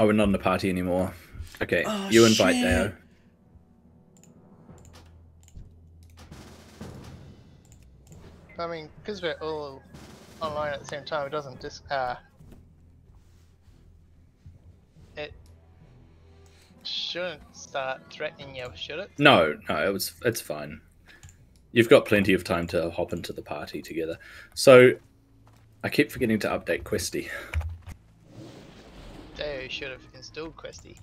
Oh, we're not in the party anymore. Okay, oh, you invite Dayo. I mean, because we're all online at the same time, it doesn't just it shouldn't start threatening you, should it? No, no, it's fine. You've got plenty of time to hop into the party together. So, I keep forgetting to update Questy. Dayo should have installed Questy.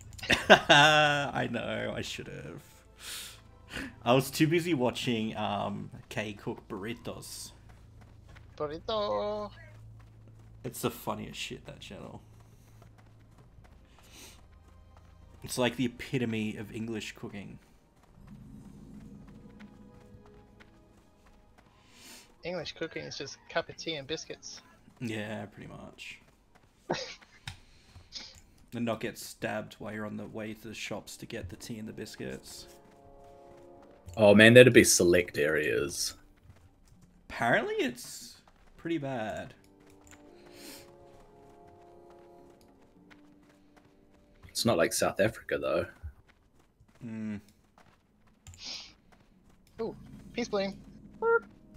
I know, I should have. I was too busy watching K cook burritos. Burrito. It's the funniest shit, that channel. It's like the epitome of English cooking. English cooking is just a cup of tea and biscuits. Yeah, pretty much. And not get stabbed while you're on the way to the shops to get the tea and the biscuits. Oh man, that'd be select areas. Apparently it's pretty bad. It's not like South Africa though. Mm. Oh, peace plane.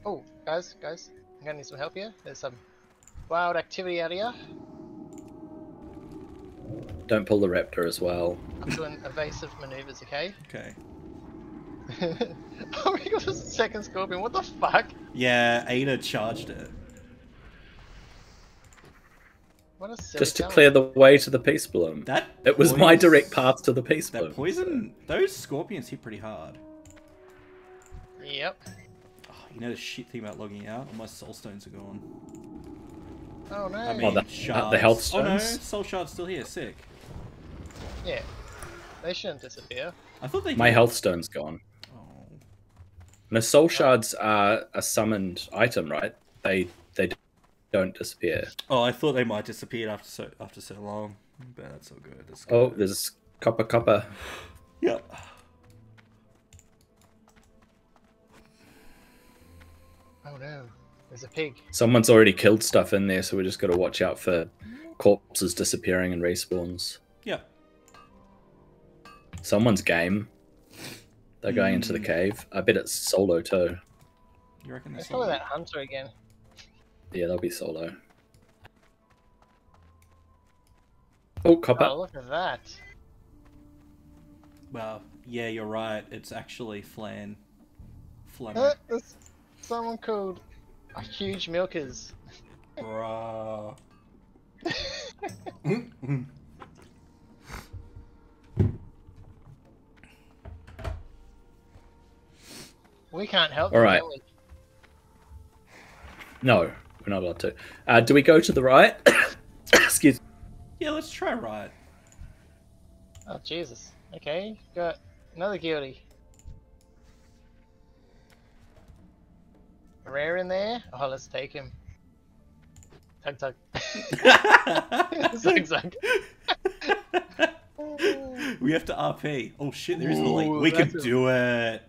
Oh, guys, I'm gonna need some help here. There's some wild activity out here. Don't pull the raptor as well. I'm doing evasive maneuvers, okay? Okay. Oh my god, there's a second scorpion, what the fuck? Yeah, Ada charged it. What a silly just to clear the way to the peace bloom. That it was my direct path to the peace bloom. That poison, those scorpions hit pretty hard. Yep. You know the shit thing about logging out? All my soul stones are gone. Oh no! I mean, oh, the health stones? Oh no, soul shard's still here, sick. Yeah. They shouldn't disappear. I thought they My health stone's gone. Oh. No, soul shards are a summoned item, right? They don't disappear. Oh, I thought they might disappear after so long. But that's all good. That's good. Oh, there's copper. Yep. Oh no, there's a pig. Someone's already killed stuff in there, so we just got to watch out for corpses disappearing and respawns. Yeah. Someone's game. They're going into the cave. I bet it's solo too. You reckon that's probably that hunter again. Yeah, they'll be solo. Oh, copper. Oh, look at that. Well, yeah, you're right. It's actually Flan. Someone called a huge milkers. Bruh. We can't help. All right. Them, no, we're not allowed to. Do we go to the right? Excuse me. Yeah, let's try right. Oh Jesus. Okay, got another guilty. Rare in there? Oh, let's take him. Tug tug. Zigzag. We have to RP. Oh shit, there is an elite. We can do it.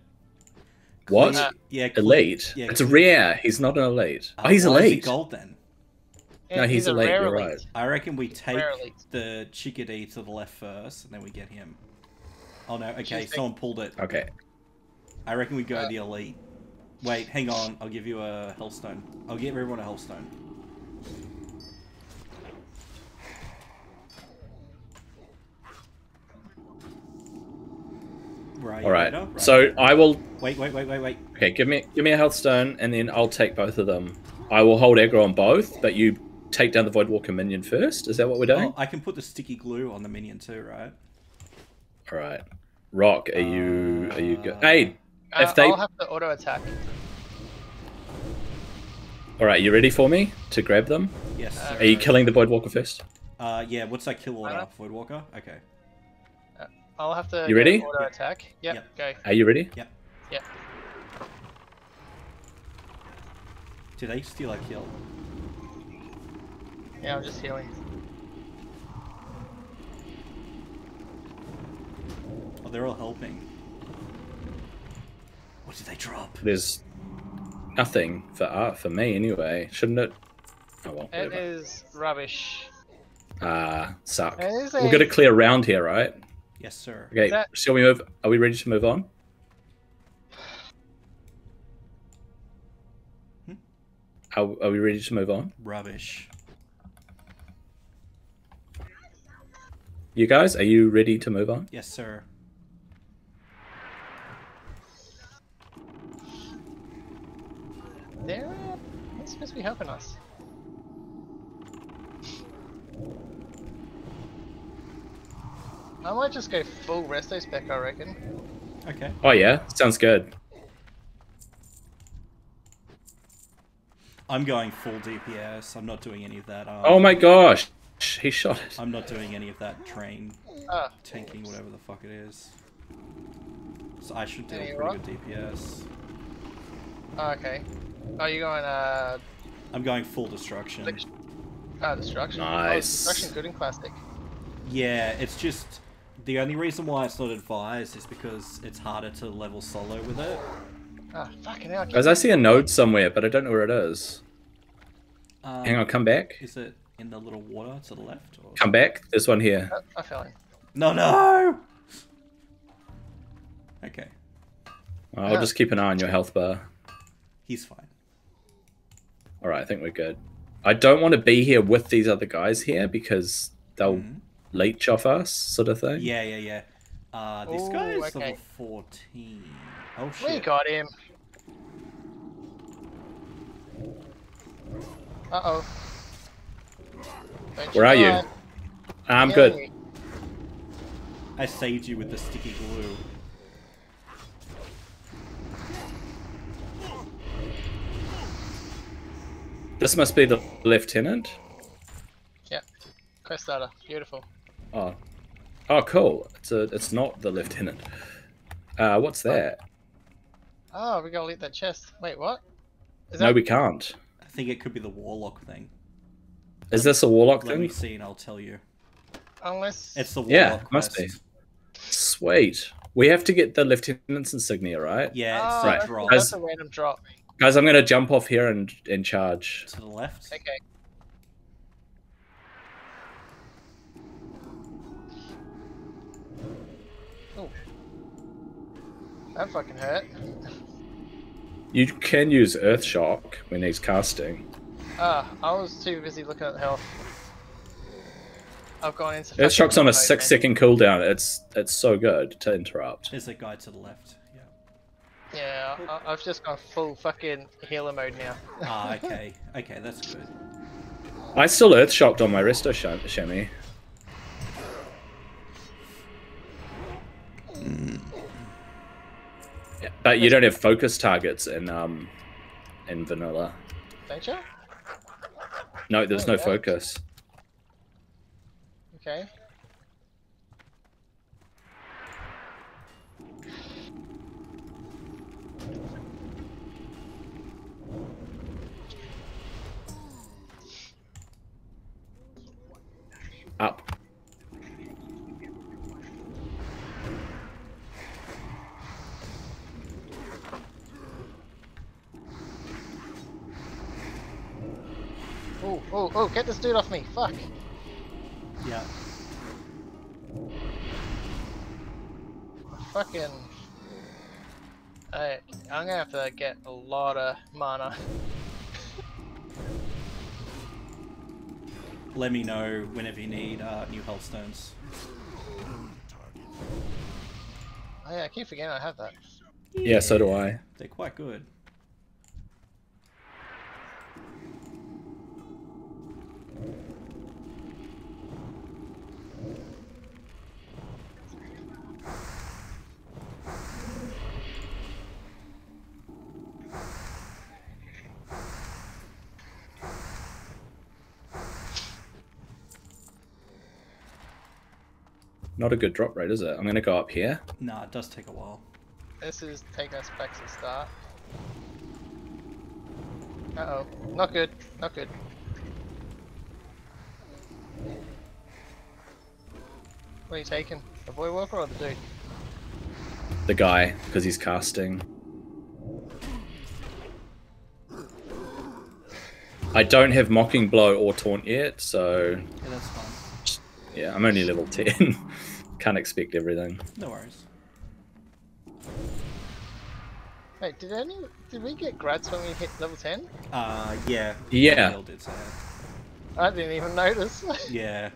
What? Yeah, elite? Yeah, it's rare. He's not an elite. Oh, he's elite. Is he gold then? Yeah, no, he's elite. You're right. I reckon we take the chickadee to the left first and then we get him. Oh no, okay, someone pulled it. Okay. I reckon we go the elite. Wait, hang on. I'll give you a hellstone. I'll give everyone a hellstone. Right. All right. Right. So I will. Wait. Okay, give me a hellstone, and then I'll take both of them. I will hold aggro on both, but you take down the Voidwalker minion first. Is that what we're doing? Oh, I can put the sticky glue on the minion too, right? All right. Rock, are you good? Hey. If they... I'll have to auto attack. Alright, you ready for me to grab them? Yes. Sir. Are you killing the Voidwalker first? Yeah, what's that kill order? Voidwalker? Okay. I'll have to auto attack. Yep, go. Are you ready? Yep. Did they steal a kill? Yeah, I'm just healing. Oh, they're all helping. What did they drop? There's nothing for me anyway. Shouldn't it? Oh well. It is rubbish. suck. We've got to clear round here, right? Yes, sir. Okay, shall we move? Are we ready to move on? Are we ready to move on? Rubbish. You guys, are you ready to move on? Yes, sir. They're supposed to be helping us. I might just go full restos back, I reckon. Okay. Oh, yeah? Sounds good. I'm going full DPS. I'm not doing any of that. Oh my gosh! He shot it. I'm not doing any of that train tanking, whatever the fuck it is. So I should do a pretty good DPS. Oh, okay. Are you going, I'm going full destruction. Destruction? Nice. Oh, destruction, good and classic. Yeah, it's just... The only reason why it's not advised is because it's harder to level solo with it. Ah, fucking hell. Guys, I see a node somewhere, but I don't know where it is. Hang on, come back. Is it in the little water to the left? Or... Come back. This one here. Oh, I fell in. No, no! Okay. Well, I'll just keep an eye on your health bar. He's fine. Alright, I think we're good. I don't want to be here with these other guys here because they'll leech off us, sort of thing. Yeah, yeah, yeah. This guy is level 14. Oh shit. We got him. Uh-oh. Where are you? I'm good. I saved you with the sticky glue. This must be the lieutenant. Yeah. Quest starter. Beautiful. Oh. Oh, cool. It's not the lieutenant. What's that? Oh, we gotta loot that chest. Wait, what? Is that... No, we can't. I think it could be the warlock thing. Is this a warlock thing? Let me see and I'll tell you. Unless... It's the warlock quest. Must be. Sweet. We have to get the lieutenant's insignia, right? Yeah, it's a drop. That's a random drop. Guys, I'm going to jump off here and charge. To the left? Okay. Oh. That fucking hurt. You can use Earth Shock when he's casting. I was too busy looking at health. I've gone into... Earth Shock's on a 6-second cooldown. It's so good to interrupt. There's a guy to the left. Yeah, I've just got full fucking healer mode now. Ah, okay. Okay, that's good. I still Earth Shocked on my resto shimmy. Yeah, but you don't have focus targets in vanilla. Don't you? No, there's no focus. Okay. Up. Oh, oh, oh, get this dude off me. Fuck. Yeah. Fucking. I'm gonna have to get a lot of mana. Let me know whenever you need new health stones. Oh yeah, I keep forgetting I have that. Yeah, so do I. They're quite good. Not a good drop rate, is it? I'm gonna go up here. Nah, it does take a while. This is taking us back to the start. Uh oh. Not good. Not good. What are you taking? The boy walker or the dude? The guy, because he's casting. I don't have Mocking Blow or Taunt yet, so... Yeah, that's fine. Yeah, I'm only level 10. Can't expect everything. No worries. Wait, did we get grats when we hit level 10? Yeah. Yeah. I didn't even notice. Yeah.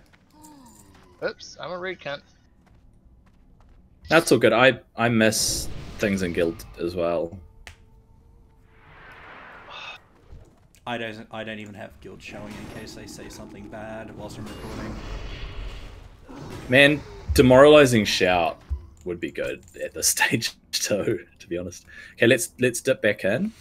Oops, I'm a rude cunt. That's all good. I miss things in guild as well. I don't even have guild showing in case they say something bad whilst I'm recording. Man, demoralizing shout would be good at this stage too, to be honest. Okay, let's dip back in.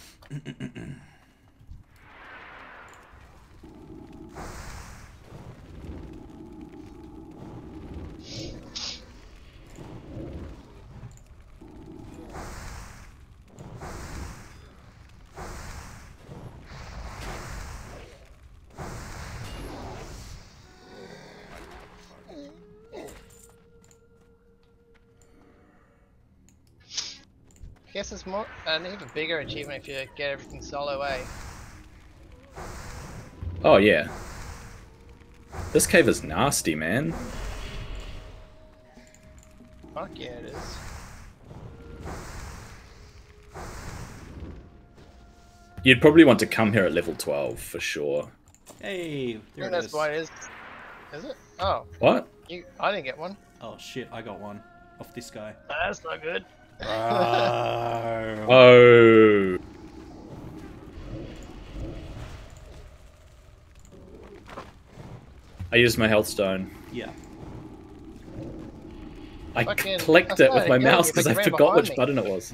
I guess it's more an even bigger achievement if you get everything solo, eh? Oh yeah. This cave is nasty, man. Fuck yeah, it is. You'd probably want to come here at level 12 for sure. Hey, there it is. That's why it is. Is it? Oh. What? I didn't get one. Oh shit, I got one off this guy. That's not good. Oh. I used my health stone. Yeah. I clicked it with my mouse because I forgot which button it was.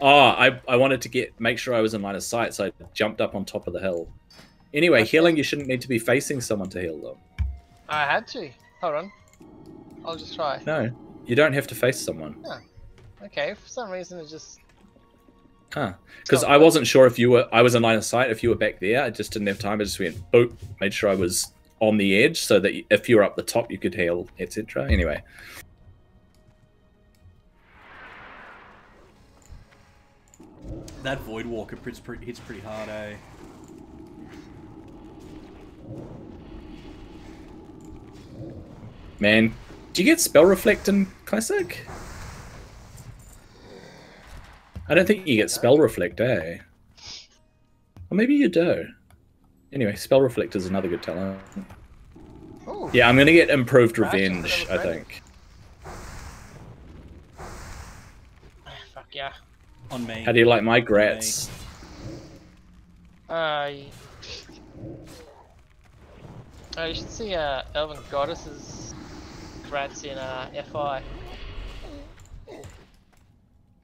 Oh, I wanted to make sure I was in line of sight, so I jumped up on top of the hill. Anyway, healing, you shouldn't need to be facing someone to heal them. I had to. Hold on. I'll just try. No, you don't have to face someone. Yeah. Okay, for some reason it just... Huh. Because I wasn't sure if you were... I was in line of sight if you were back there. I just didn't have time. I just went, boop, made sure I was on the edge so that if you were up the top, you could heal, etc. Anyway. That Voidwalker hits pretty hard, eh? Man, do you get Spell Reflect in Classic? I don't think you get Spell Reflect, eh? Or maybe you do. Anyway, Spell Reflect is another good talent. Ooh. Yeah, I'm going to get Improved Revenge, I think. Fuck yeah. On me. How do you like my grats? You should see Elven Goddess's grats in FI.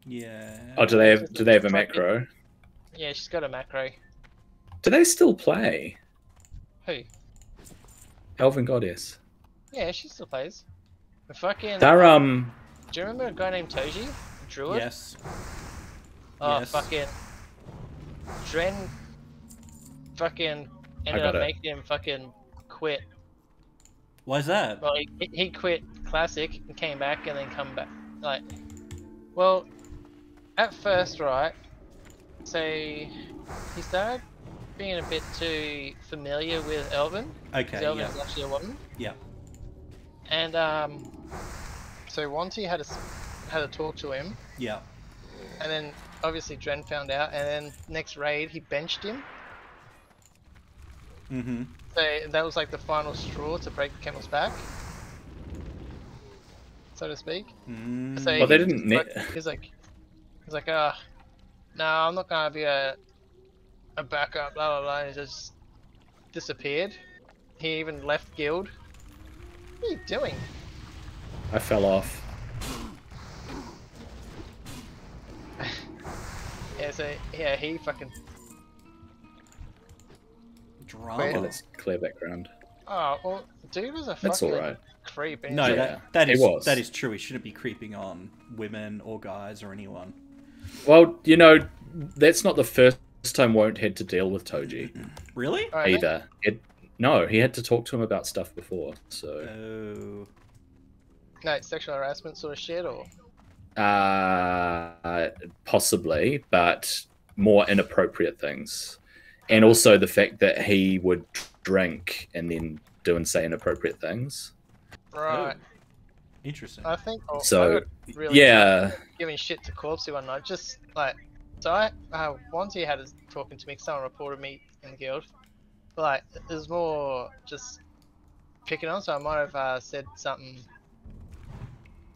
Yeah. Oh, do they have a macro? Yeah, she's got a macro. Do they still play? Who? Elven Goddess. Yeah, she still plays. The fucking. Do you remember a guy named Toji? A druid? Yes. Oh yes. Fucking. Dren. Fucking ended up making him fucking quit. Why's that? Well, he quit Classic and came back and then come back like. Well. At first, right, so he started being a bit too familiar with Elven. Okay, Elven's actually a woman. Yeah. And so Wanty had a talk to him. Yeah. And then obviously Dren found out, and then next raid he benched him. Mm-hmm. So that was like the final straw to break the camel's back, so to speak. Mm. So well, they didn't. He's like, ah, no, I'm not gonna be a backup, blah blah blah. And he just disappeared. He even left guild. What are you doing? I fell off. Yeah, so yeah, he fucking. Drama. Wait, let's clear background. Oh well, dude was a fucking. That's all right. Creep. No, that is true. He shouldn't be creeping on women or guys or anyone. Well, you know, that's not the first time Won't had to deal with Toji. Really? Either. No, he had to talk to him about stuff before, so... Oh. No, sexual harassment sort of shit, or...? Possibly, but more inappropriate things. And also the fact that he would drink and then do and say inappropriate things. Right. Oh, interesting. I think I got really giving shit to Corpsey one night. Just like, so once he had us talking to me, someone reported me in the guild. But, like, it was more just picking on, so I might have said something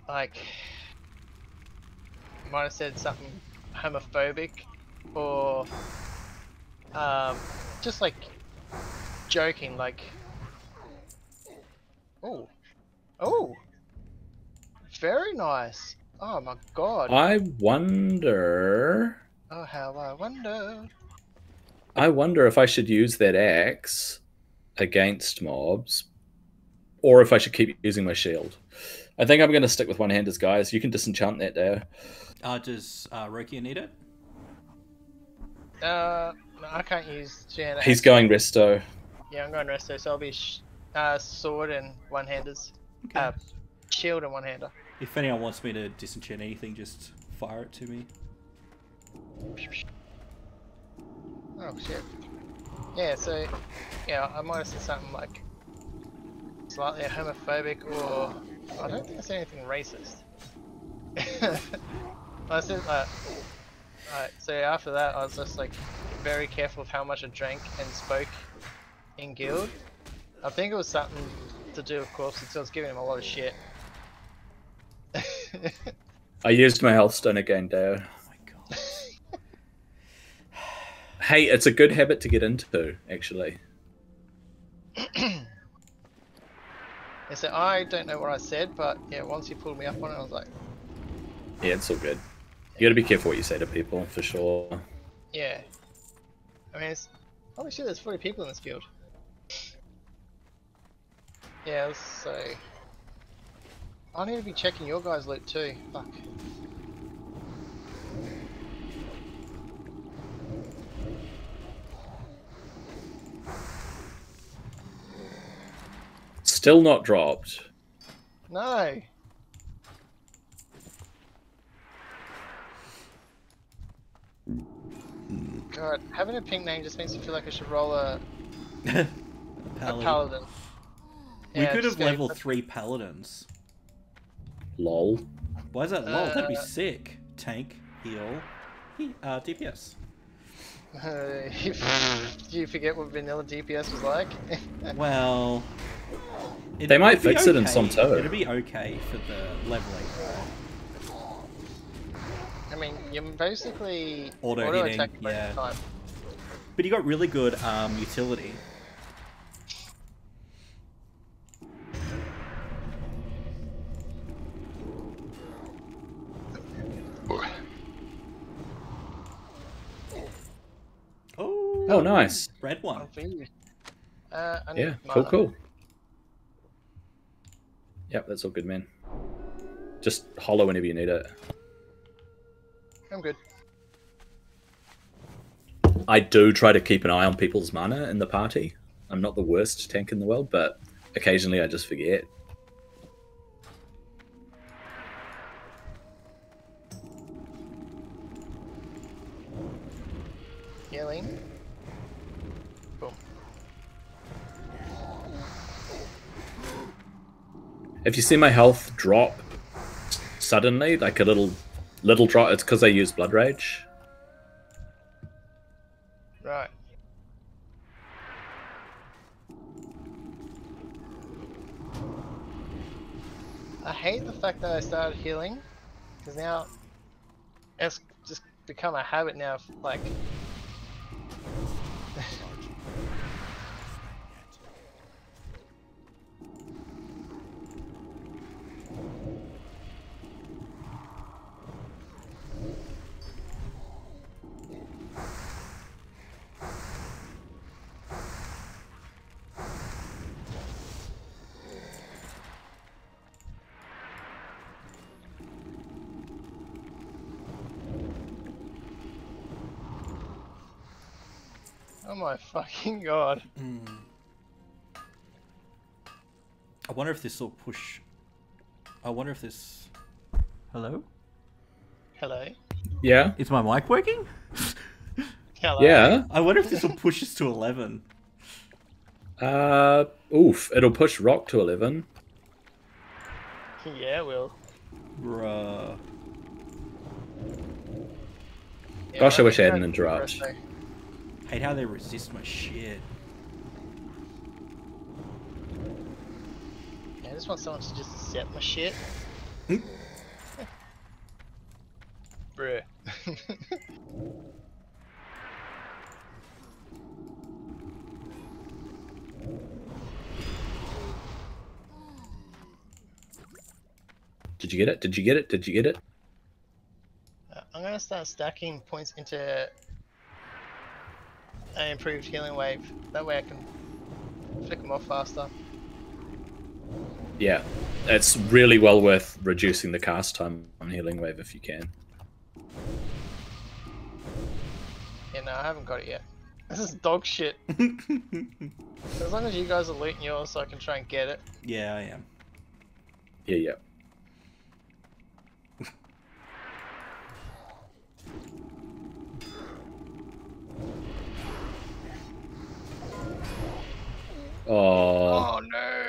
like, might have said something homophobic, or just like joking, like, oh, very nice. Oh my god. I wonder if I should use that axe against mobs, or if I should keep using my shield. I think I'm going to stick with one-handers, guys. You can disenchant that, Deo. Does Roki need it? No, I can't use... Jan. He's going resto. Yeah, I'm going resto, so I'll be sword and one-handers. Okay. Shield and one-hander. If anyone wants me to disenchant anything, just fire it to me. Oh, shit. Yeah, so... yeah, I might have said something like... slightly homophobic, or... I don't think I said anything racist. I said that. Alright, so after that, I was just like very careful of how much I drank and spoke in guild. I think it was something to do, of course, because I was giving him a lot of shit. I used my health stone again, Deo. Oh my god. Hey, it's a good habit to get into, actually. I said, I don't know what I said, but yeah, once he pulled me up on it, I was like... yeah, it's all good. You gotta be careful what you say to people, for sure. Yeah. I mean, it's... holy shit, there's 40 people in this guild. Yeah, so... I need to be checking your guys' loot too. Fuck. Still not dropped. No. God, having a pink name just makes me feel like I should roll a paladin. Yeah, we could have leveled 3 paladins. Lol. Why is that lol? That'd be sick. Tank, heal, DPS. You forget what vanilla DPS was like? Well... they might fix it in some toe. It'll be okay for the leveling. I mean, you're basically auto attack most of the time. But you got really good utility. Oh, nice. Red one. Yeah, cool. Yep, that's all good, man. Just hollow whenever you need it. I'm good. I do try to keep an eye on people's mana in the party. I'm not the worst tank in the world, but occasionally I just forget. Healing. Cool. If you see my health drop suddenly, like a little drop, it's because I use Blood Rage. Right. I hate the fact that I started healing, because now it's just become a habit now, like... oh my fucking god. Mm. I wonder if this will push... I wonder if this... hello? Hello? Yeah? Is my mic working? Hello? Yeah? I wonder if this will push us to 11. Oof, it'll push Rock to 11. Yeah, it will. Bruh. Yeah, gosh, I wish I hadn't interrupted. Hate how they resist my shit. Yeah, I just want someone to just accept my shit. Bruh. Did you get it? Did you get it? Did you get it? I'm going to start stacking points into an improved healing wave. That way I can flick them off faster. Yeah, it's really well worth reducing the cast time on healing wave if you can. Yeah, no, I haven't got it yet. This is dog shit. As long as you guys are looting yours so I can try and get it. Yeah, I am. Yeah, yeah. Oh. Oh no!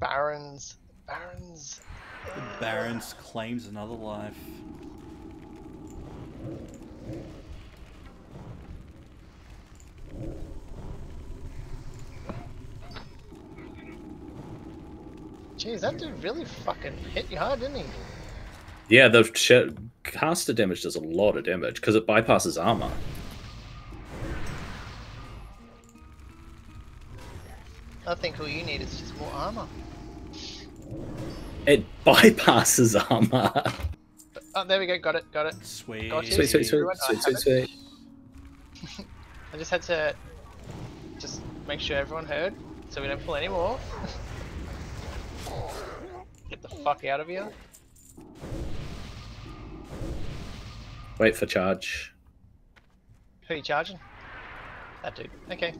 Barons, Barons. The Barons claims another life. Jeez, that dude really fucking hit you hard, didn't he? Yeah, the caster damage does a lot of damage because it bypasses armor. I think all you need is just more armor. It bypasses armor. Oh, there we go. Got it. Got it. Sweet. Got it. Sweet, sweet, sweet, sweet, sweet, sweet. I just had to just make sure everyone heard so we don't pull any more. Get the fuck out of here. Wait for charge. Who are you charging? That dude. Okay.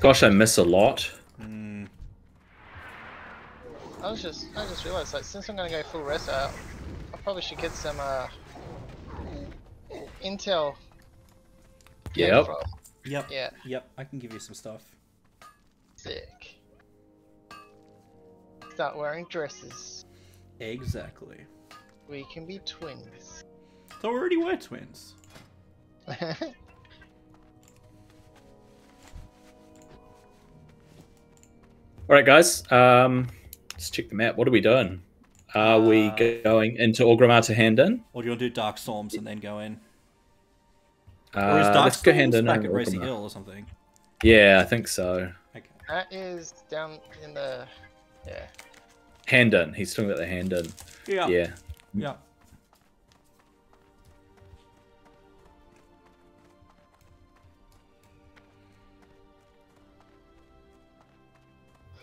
Gosh, I miss a lot. Mm. I just realised, like, since I'm gonna go full rest out, I probably should get some intel. Yep. Yep. Yeah. Yep. I can give you some stuff. Sick. Start wearing dresses. Exactly. We can be twins. So we already were twins. All right, guys. Let's check the map. What are we doing? Are we going into Orgrimmar to hand in? Or do you want to do Dark Storms and then go in? Or is Dark Storms hand in back at Racy Hill or something? Yeah, I think so. Okay. That is down in the... Yeah. Hand in. He's talking about the hand in. Yeah. Yeah. Yeah.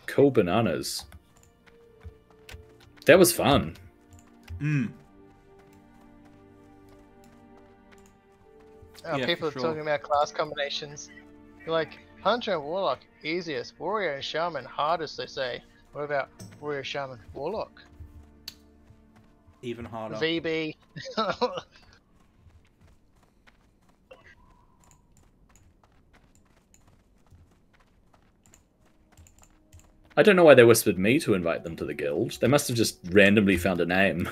Cool bananas. That was fun. Mm. Oh, yeah, people are sure. Talking about class combinations. You're like, Hunter and Warlock, easiest. Warrior and Shaman, hardest, they say. What about Warrior, Shaman, Warlock? Even harder. VB. I don't know why they whispered me to invite them to the guild. They must have just randomly found a name.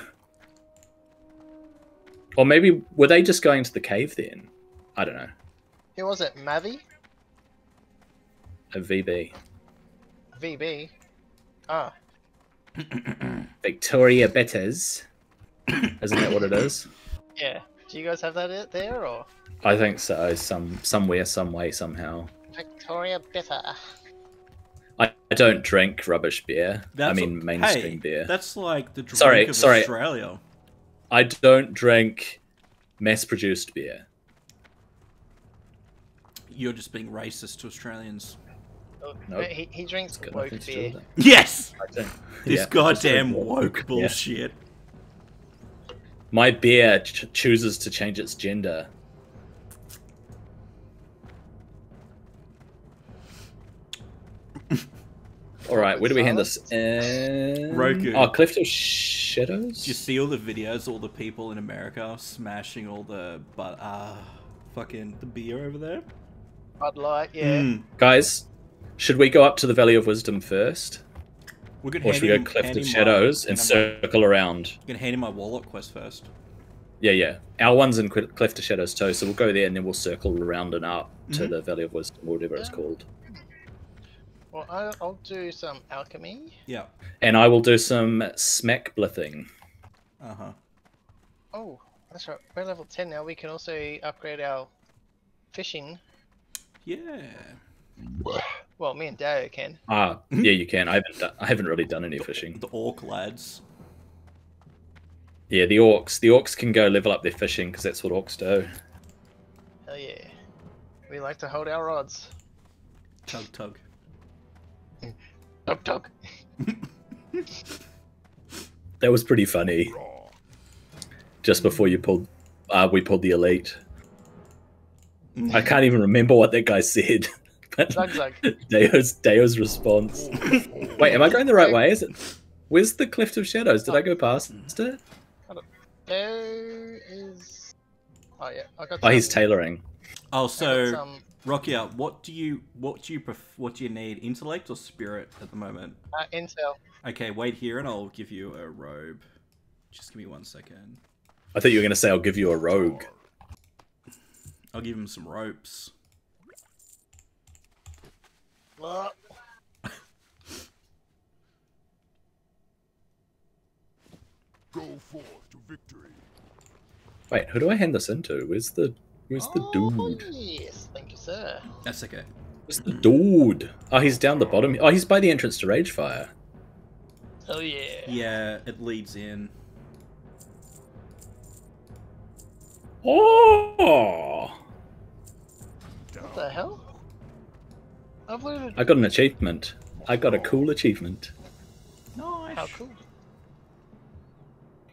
Or maybe, were they just going to the cave then? I don't know. Who was it, Mavi? A VB. VB? Ah. Victoria Betters. Isn't that what it is? Yeah. Do you guys have that there, or? I think so. Somewhere, some way, somehow. Victoria Better. I don't drink rubbish beer. That's mainstream beer. That's like the drink of Australia. I don't drink mass-produced beer. You're just being racist to Australians. Nope. He drinks woke beer. Yes! This goddamn woke bullshit. Yeah. My beer chooses to change its gender. All right, where do we hand this? Roku. Oh, Cleft of Shadows? Do you see all the videos, all the people in America smashing all the fucking the beer over there? Bud Light, yeah. Mm. Guys, should we go up to the Valley of Wisdom first? We could, or should we go Cleft of Shadows and circle around? You can hand in my Warlock quest first. Yeah, yeah. Our one's in Cleft of Shadows too, so we'll go there and then we'll circle around and up to the Valley of Wisdom, or whatever it's called. Well, I'll do some alchemy. Yeah. And I will do some smack blithing. Uh-huh. Oh, that's right. We're level 10 now. We can also upgrade our fishing. Yeah. Well, me and Dayo can. Ah, yeah, you can. I haven't really done any fishing. The orc lads. Yeah, the orcs. The orcs can go level up their fishing because that's what orcs do. Hell yeah. We like to hold our rods. Tug, tug. Tug, tug. That was pretty funny. Just before you pulled, we pulled the elite. I can't even remember what that guy said. Zug, zug. Deo's response. Wait, am I going the right way? Is it? Where's the Cleft of Shadows? Did I go past it? Deo is. Oh yeah, I got. Oh, he's tailoring. Oh, so Rocky, what do you need? Intellect or spirit at the moment? Intel. Okay, wait here, and I'll give you a robe. Just give me 1 second. I thought you were gonna say I'll give you a rogue. I'll give him some ropes. Go forth to victory. Wait, who do I hand this into? Where's the dude? Yes, thank you, sir. That's okay. Where's the dude? Oh, he's down the bottom. Oh, he's by the entrance to Ragefire. Oh yeah. Yeah, it leads in. Oh! What the hell? I've looted. I got an achievement. I got a cool achievement. Nice. How cool.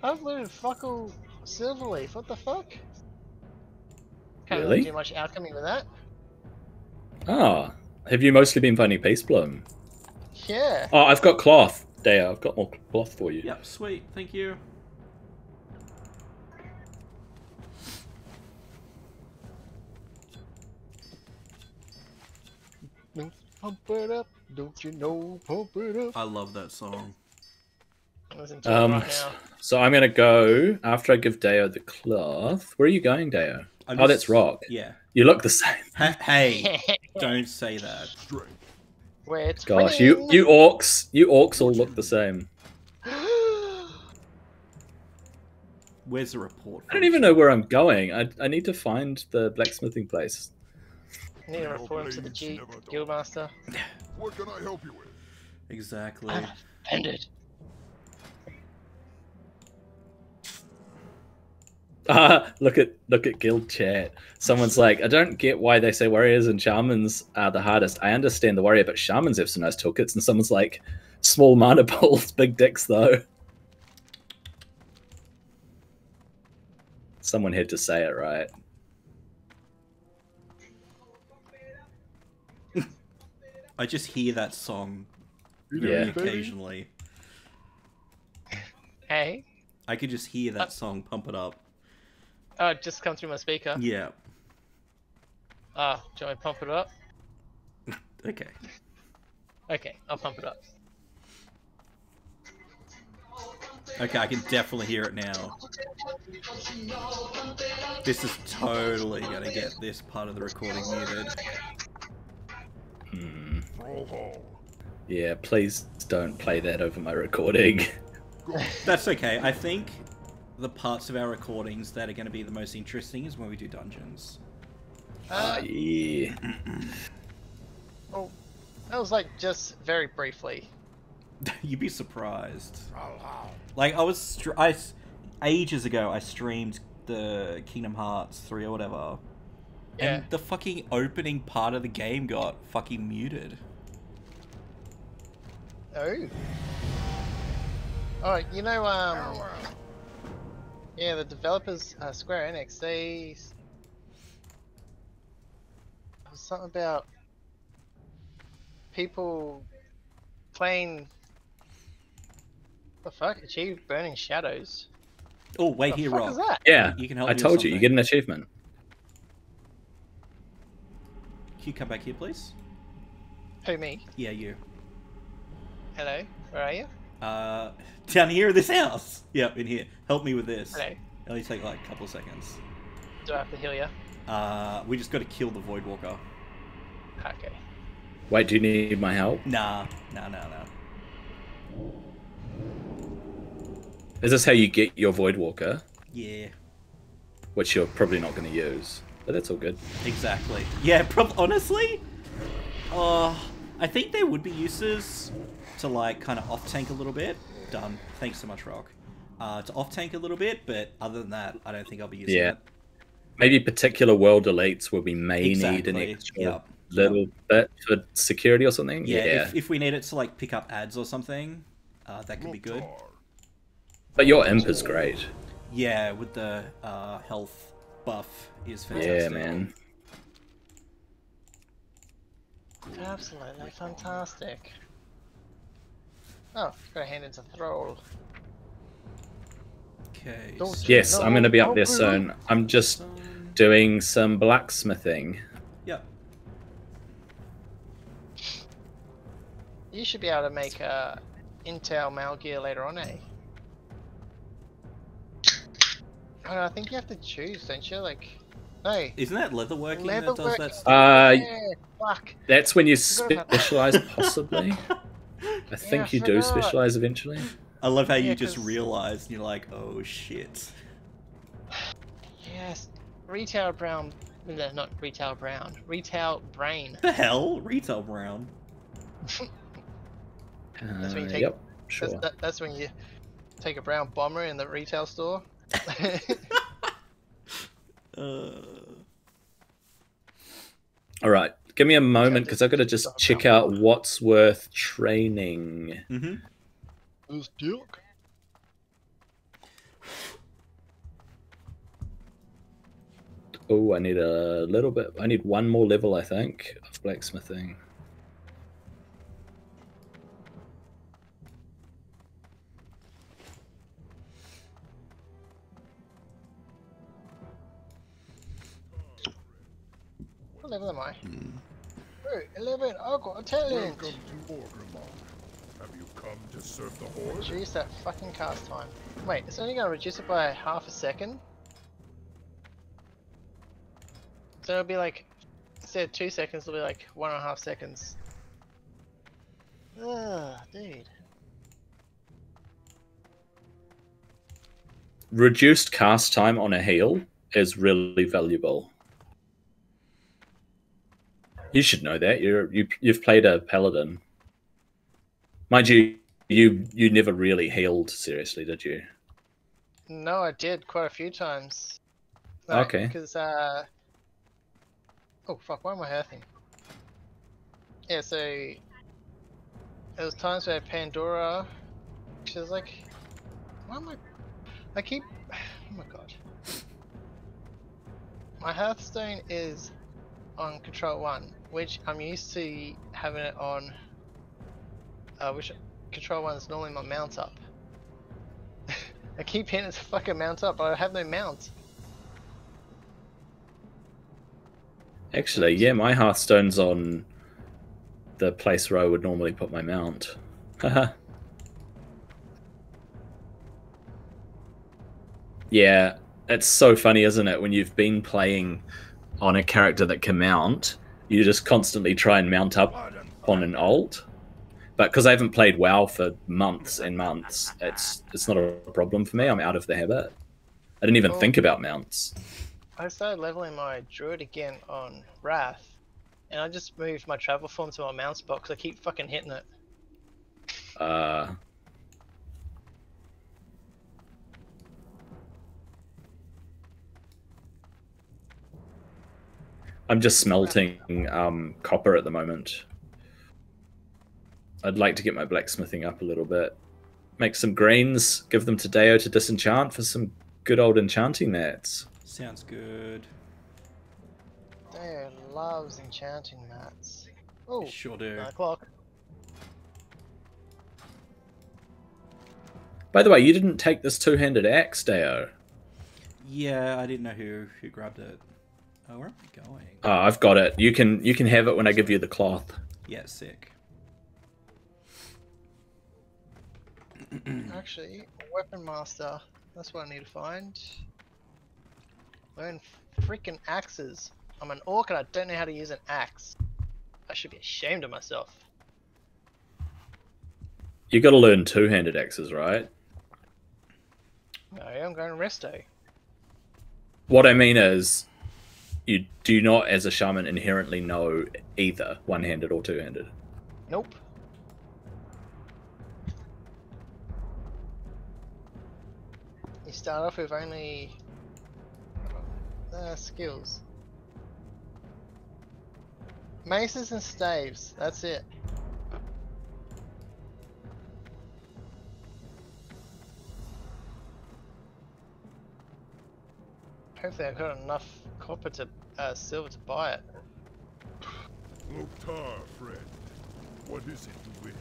I've looted fuckle Silverleaf. What the fuck? Can't really do much alchemy with that. Ah, have you mostly been finding Peace Bloom? Yeah. Oh, I've got cloth, Deo. I've got more cloth for you. Yep, sweet. Thank you. Pump it up, don't you know? Pump it up. I love that song. So I'm gonna go after I give Deo the cloth. Where are you going, Deo? Just, oh, that's Rock. Yeah. You look the same. Hey, don't say that. We're gosh, you orcs all look the same. Where's the report? I don't even know where I'm going. I need to find the blacksmithing place. I need to report to the Guildmaster. What can I help you with? Exactly. I'm offended. Look at guild chat. Someone's like, I don't get why they say warriors and shamans are the hardest. I understand the warrior, but shamans have some nice toolkits. And someone's like, small mana balls, big dicks though. Someone had to say it, right? I just hear that song very occasionally. Hey. I could just hear that song, Pump It Up. Oh, it just comes through my speaker? Yeah. Ah, do I pump it up? Okay. Okay, I'll pump it up. Okay, I can definitely hear it now. This is totally gonna get this part of the recording muted. Hmm. Yeah, please don't play that over my recording. That's okay. I think the parts of our recordings that are going to be the most interesting is when we do dungeons. Yeah. Oh, that was like just very briefly. You'd be surprised. Like I ages ago I streamed the Kingdom Hearts 3 or whatever, and the fucking opening part of the game got fucking muted. Oh. Oh, you know, yeah, the developers, Square Enix, they... Something about people playing... What the fuck? Achieve Burning Shadows. Oh, wait here, Rock. What the fuck is that? Yeah, you can help. I told you, you get an achievement. Can you come back here, please? Who, me? Yeah, you. Hello, where are you? Down here in this house. Yep, in here. Help me with this. Hello. Only take like a couple of seconds. Do I have to heal you? We just got to kill the Voidwalker. Okay. Wait, do you need my help? Nah. Is this how you get your Voidwalker? Yeah. Which you're probably not going to use, but that's all good. Exactly. Yeah, honestly? I think there would be uses to like kind of off-tank a little bit. Done. Thanks so much, Rock. To off-tank a little bit, but other than that, I don't think I'll be using that. Maybe particular world elites where we may need an extra little bit for security or something. Yeah. If we need it to like pick up ads or something, that could be good. But your imp is great. Yeah, with the health buff is fantastic. Yeah, man. Absolutely fantastic. Oh, got a hand into Thrall. Okay. Yes, I'm going to be up there soon. I'm just doing some blacksmithing. Yep. You should be able to make intel mail gear later on, eh? I think you have to choose, don't you? Like, no. Isn't that leatherworking that does that stuff? Yeah, fuck. That's when you specialize, possibly. I think you do specialize eventually. I love how you just realize and you're like, oh shit. Yes, retail brown. No, not retail brown. Retail brain. The hell, retail brown. That's when you take. Yep, sure. That's when you take a brown bomber in the retail store. All right, give me a moment because I've got to just check out what's worth training. There's Duke. Oh, I need a little bit. I need one more level, I think, of blacksmithing. What level am I? Oh, 11. I've got a talent. Welcome to Orgrimmar. Have you come to serve the Horde? Reduce that fucking cast time. Wait, it's only going to reduce it by half a second. So it'll be like, instead of 2 seconds, it'll be like 1.5 seconds. Ugh, dude. Reduced cast time on a heal is really valuable. You should know that. You've played a paladin. Mind you, you never really healed seriously, did you? No, I did quite a few times. Like, okay. Because oh fuck, why am I hurting? Yeah, so it was times where Pandora, she was like, why am I keep, oh my god. My Hearthstone is on Control 1, which I'm used to having it on, which Control 1 is normally my mount up. I keep hitting it's fucking mount up, but I have no mount. Actually, yeah, my Hearthstone's on the place where I would normally put my mount. Haha. Yeah, it's so funny, isn't it, when you've been playing on a character that can mount, you just constantly try and mount up on an alt. But because I haven't played WoW for months and months, it's not a problem for me. I'm out of the habit. I didn't even think about mounts. I started leveling my druid again on Wrath, and I just moved my travel form to my mount spot because I keep fucking hitting it. I'm just smelting copper at the moment. I'd like to get my blacksmithing up a little bit. Make some greens, give them to Deo to disenchant for some good old enchanting mats. Sounds good. Deo loves enchanting mats. Oh, sure do. 9 o'clock. By the way, you didn't take this two-handed axe, Deo. Yeah, I didn't know who grabbed it. Oh, where am I going? Oh, I've got it. You can have it when I give you the cloth. Yeah, sick. Actually, Weapon Master. That's what I need to find. Learn freaking axes. I'm an orc and I don't know how to use an axe. I should be ashamed of myself. You got to learn two-handed axes, right? No, I'm going resto. What I mean is, you do not, as a shaman, inherently know either one-handed or two-handed. Nope. You start off with only skills. Maces and staves, that's it. Hopefully I've got enough copper to silver to buy it. Loktar, friend. What is it you wish?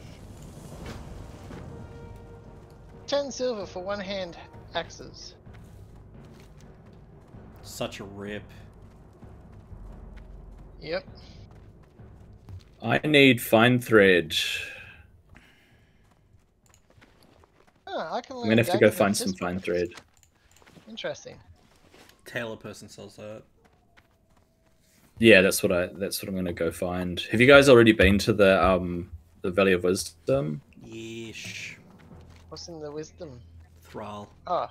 10 silver for one-hand axes. Such a rip. Yep. I need fine thread. Oh, I can. I'm gonna have to go find some fine thread. Interesting. Tailor person sells that. Yeah, that's what I'm gonna go find. Have you guys already been to the Valley of Wisdom? Yeesh. What's in the Wisdom? Thrall. Oh,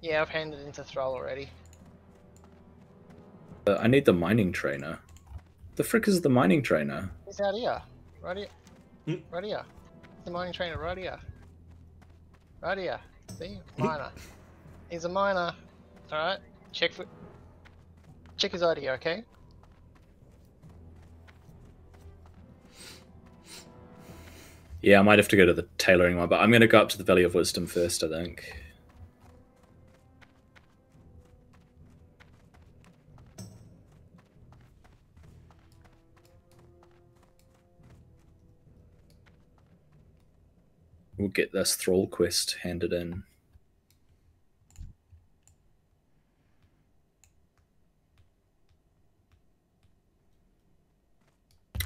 yeah, I've handed into Thrall already. I need the mining trainer. The frick is the mining trainer? He's out here, right here, right here. The mining trainer, right here, right here. See, miner. He's a miner. All right. Check for... Check his ID, okay? Yeah, I might have to go to the tailoring one, but I'm going to go up to the Valley of Wisdom first, I think. We'll get this Thrall quest handed in.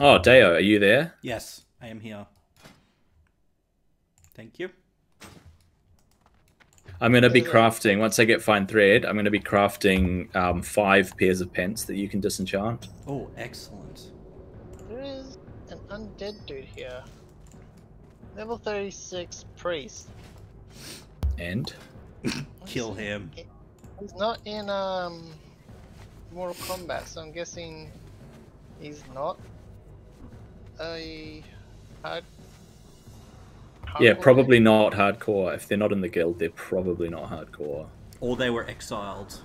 Oh, Dayo, are you there? Yes, I am here. Thank you. I'm going to be crafting, once I get fine thread, I'm going to be crafting 5 pairs of pants that you can disenchant. Oh, excellent. There is an undead dude here. Level 36 priest. And? Kill him. He's not in Mortal Kombat, so I'm guessing he's not. Yeah, probably not hardcore. If they're not in the guild, they're probably not hardcore. Or they were exiled.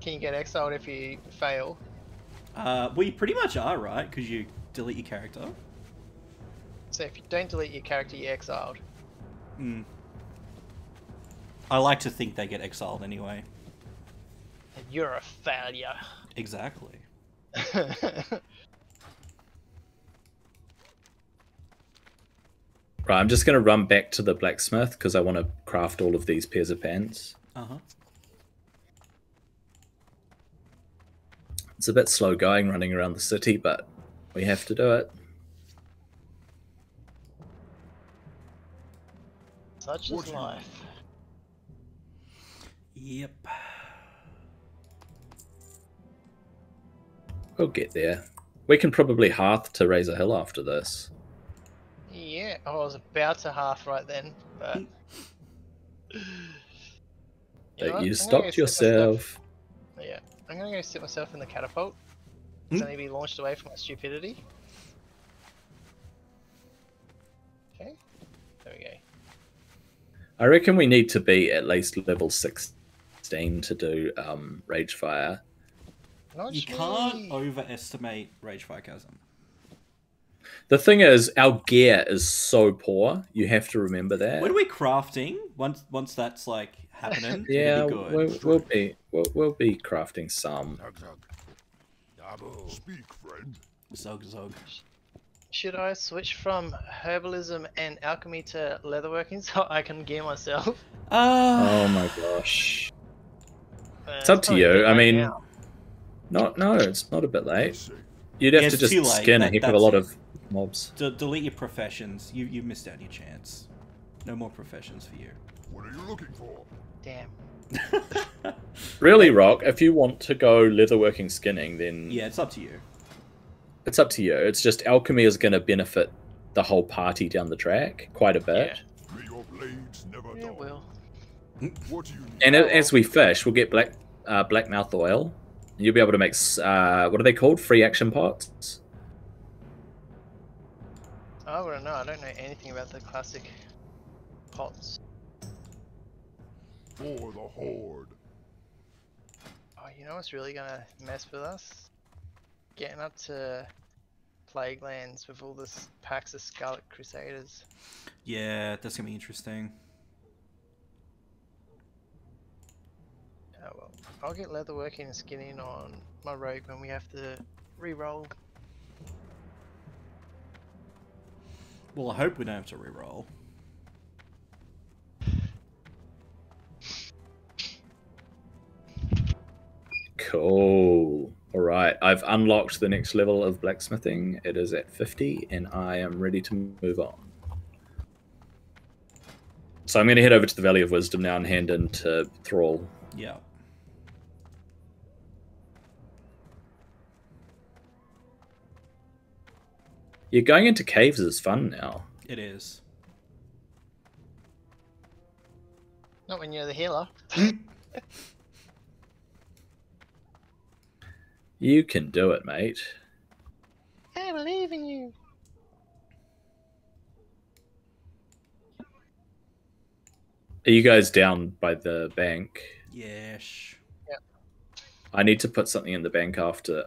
Can you get exiled if you fail? Well, you pretty much are, right? Because you delete your character. So if you don't delete your character, you're exiled. Hmm. I like to think they get exiled anyway. And you're a failure. Exactly. Right, I'm just going to run back to the blacksmith because I want to craft all of these pairs of pants. Uh-huh. It's a bit slow going running around the city, but we have to do it. Such is life. Yep. We'll get there. We can probably hearth to Razor Hill after this. Yeah, I was about to hearth right then, but... you stopped yourself. Yeah, I'm gonna go sit myself in the catapult. So I need to be launched away from my stupidity. Okay, there we go. I reckon we need to be at least level 16 to do Ragefire. You can't overestimate Ragefire Chasm. The thing is, our gear is so poor. You have to remember that. When we're crafting, once that's like happening, yeah, it'll be good. We'll be crafting some. Zog, zog. Speak, friend. Zog, zog. Should I switch from herbalism and alchemy to leatherworking so I can gear myself? Oh my gosh. It's up to you. I mean, no, it's not a bit late. You'd have to just skin a heck of a lot of mobs. Delete your professions. You missed out your chance. No more professions for you. What are you looking for? Damn. Really, Rock, if you want to go leatherworking skinning, then... Yeah, it's up to you. It's up to you. It's just alchemy is going to benefit the whole party down the track quite a bit. Yeah. May your blades never die. Well. What do you need? And as we fish, we'll get black mouth oil. And you'll be able to make, what are they called? Free action pots? I don't know. I don't know anything about the classic pots. For the horde. Oh, you know what's really going to mess with us? Getting up to Plague Lands with all this packs of Scarlet Crusaders. Yeah, that's going to be interesting. Oh well, I'll get leatherworking and skinning on my rogue when we have to re-roll. Well, I hope we don't have to re-roll. Cool. Alright, I've unlocked the next level of blacksmithing. It is at 50, and I am ready to move on. So I'm going to head over to the Valley of Wisdom now and hand in to Thrall. Yeah. Yeah, going into caves is fun now. It is. Not when you're the healer. You can do it, mate. I believe in you. Are you guys down by the bank? Yes. Yep. I need to put something in the bank after.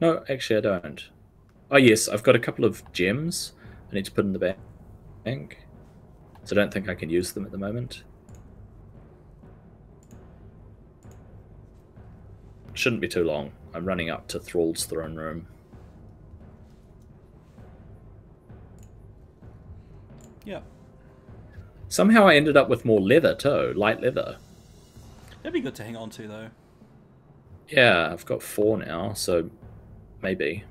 No, actually, I don't. Oh, yes, I've got a couple of gems I need to put in the bank. So I don't think I can use them at the moment. Shouldn't be too long. I'm running up to Thrall's throne room. Yeah. Somehow I ended up with more leather too, light leather. That'd be good to hang on to though. Yeah, I've got 4 now, so maybe.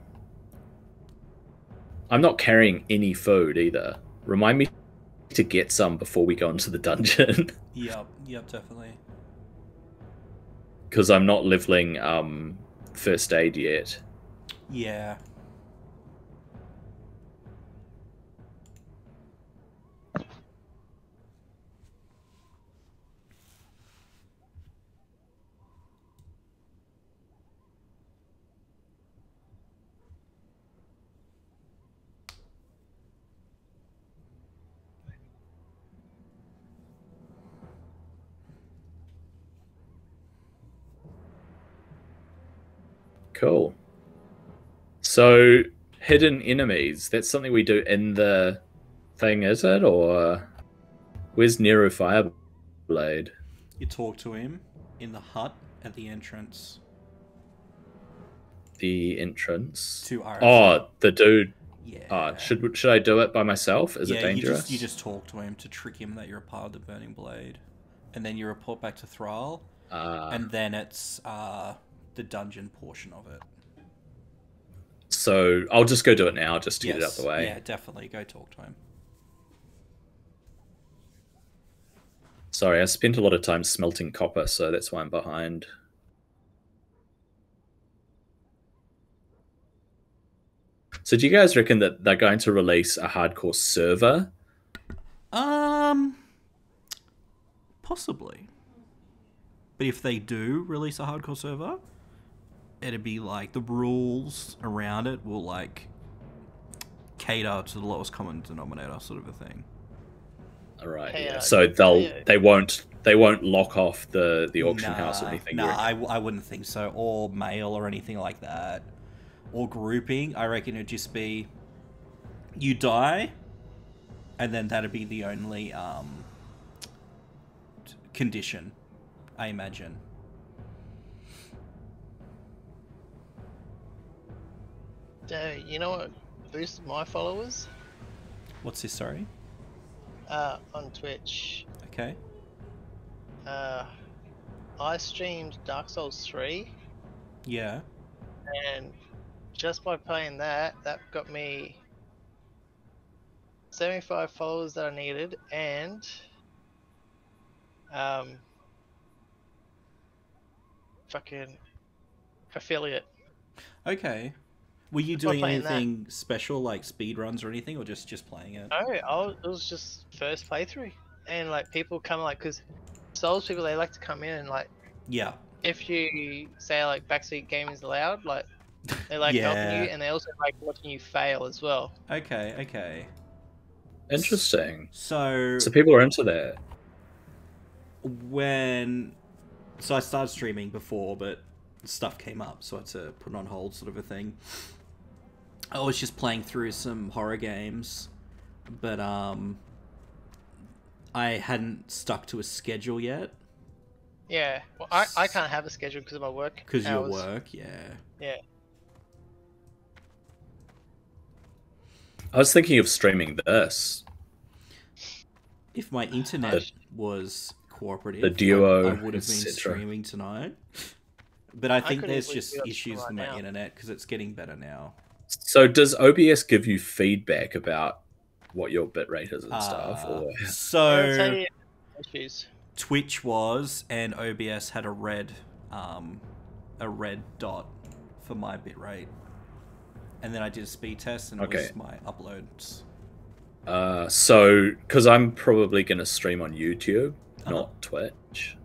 I'm not carrying any food either. Remind me to get some before we go into the dungeon. Yep, definitely. Because I'm not leveling first aid yet. Yeah. Cool. So, hidden enemies. That's something we do in the thing, is it? Or where's Nero Fireblade? You talk to him in the hut at the entrance. The entrance? To RSL. Oh, the dude. Yeah. Oh, should I do it by myself? Is it dangerous? You just talk to him to trick him that you're a part of the Burning Blade. And then you report back to Thrall. And then it's... the dungeon portion of it. So I'll just go do it now just to get it out the way. Yeah, definitely. Go talk to him. Sorry, I spent a lot of time smelting copper, so that's why I'm behind. So do you guys reckon that they're going to release a hardcore server? Possibly. But if they do release a hardcore server... It'd be like the rules around it will like cater to the lowest common denominator sort of a thing. All right. Yeah. So they won't lock off the auction house or anything. No, I wouldn't think so. Or mail or anything like that. Or grouping. I reckon it'd just be you die, and then that'd be the only condition, I imagine. Dayo, you know what boosted my followers? What's this, sorry? On Twitch. Okay. I streamed Dark Souls 3. Yeah. And just by playing that, that got me 75 followers that I needed, and affiliate. Okay. Were you doing anything special, like speedruns or anything, or just playing it? No, it was just first playthrough. And, like, people come, like, because Souls people, they like to come in and, like... Yeah. If you say, like, backseat game is allowed, like, they like helping you, and they also like watching you fail as well. Okay, okay. Interesting. So people are into that. So I started streaming before, but stuff came up, so I had to put it on hold, sort of a thing. I was just playing through some horror games, but I hadn't stuck to a schedule yet. Yeah, well, I can't have a schedule because of my work. Because your work, yeah. Yeah. I was thinking of streaming this. If my internet was cooperative, the Duo, I would have been streaming tonight. But I think there's just issues with my internet because it's getting better now. So does OBS give you feedback about what your bitrate is and stuff? Or... So Twitch was, and OBS had a red dot for my bitrate. And then I did a speed test, and it was my uploads. So, because I'm probably going to stream on YouTube, not Twitch.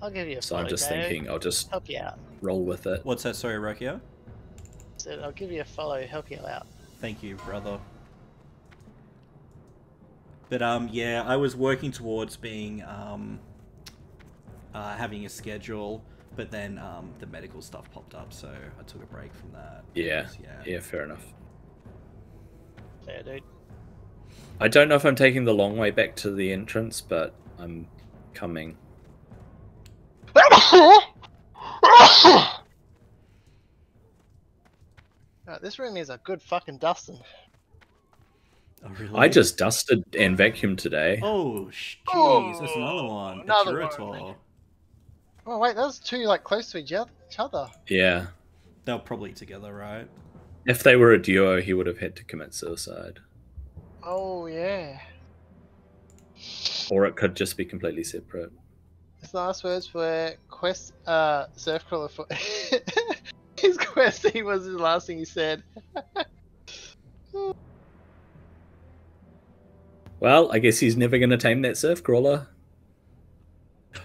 I'll give you a follow, I'm just thinking I'll just help you out. Roll with it. What's that? Sorry, Rokia? So I'll give you a follow, help you out. Thank you, brother. But, yeah, I was working towards being, having a schedule, but then the medical stuff popped up, so I took a break from that. Yeah, yeah, fair enough. Fair, dude. I don't know if I'm taking the long way back to the entrance, but I'm coming. Right, this room is a good fucking dusting. Oh, really? I just dusted and vacuumed today. Oh, jeez, that's another one. Another one. Oh, wait, those two, like, close to each other. Yeah. They were probably together, right? If they were a duo, he would have had to commit suicide. Oh, yeah. Or it could just be completely separate. His last words were, Surfcrawler for... His Questy was the last thing he said. Well, I guess he's never going to tame that Surfcrawler.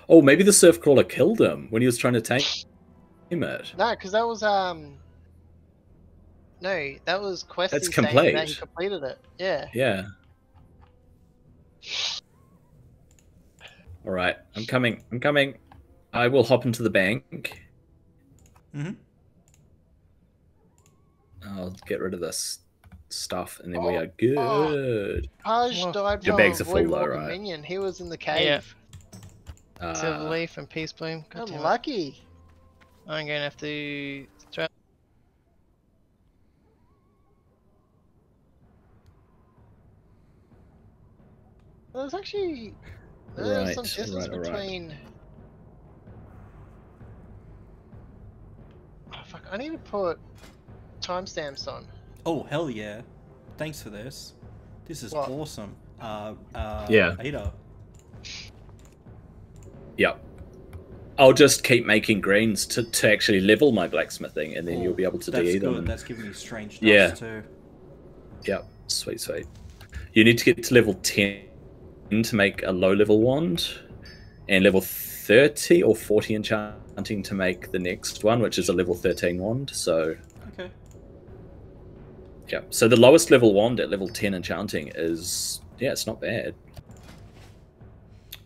Oh, maybe the Surfcrawler killed him when he was trying to tame it. No, because that was... No, that was Questy saying that he completed it. Yeah. Yeah. Alright, I'm coming. I'm coming. I will hop into the bank. Mm-hmm. I'll get rid of this stuff, and then we are good. Died your bags are full, though, right? Minion. He was in the cave. Yeah. Silverleaf and Peace Bloom. I'm lucky. I'm going to have to try. Well, there's actually some distance between. Right. Oh, fuck! I need to put timestamps on. Oh, hell yeah. Thanks for this. This is awesome. Yeah. Ada. Yep. I'll just keep making greens to actually level my blacksmithing, and then you'll be able to do them. And... That's giving me strange nuts too. Yep. Sweet, sweet. You need to get to level 10 to make a low level wand, and level 30 or 40 enchanting to make the next one, which is a level 13 wand, so... Okay. Yeah, so the lowest level wand at level 10 enchanting is, yeah, it's not bad.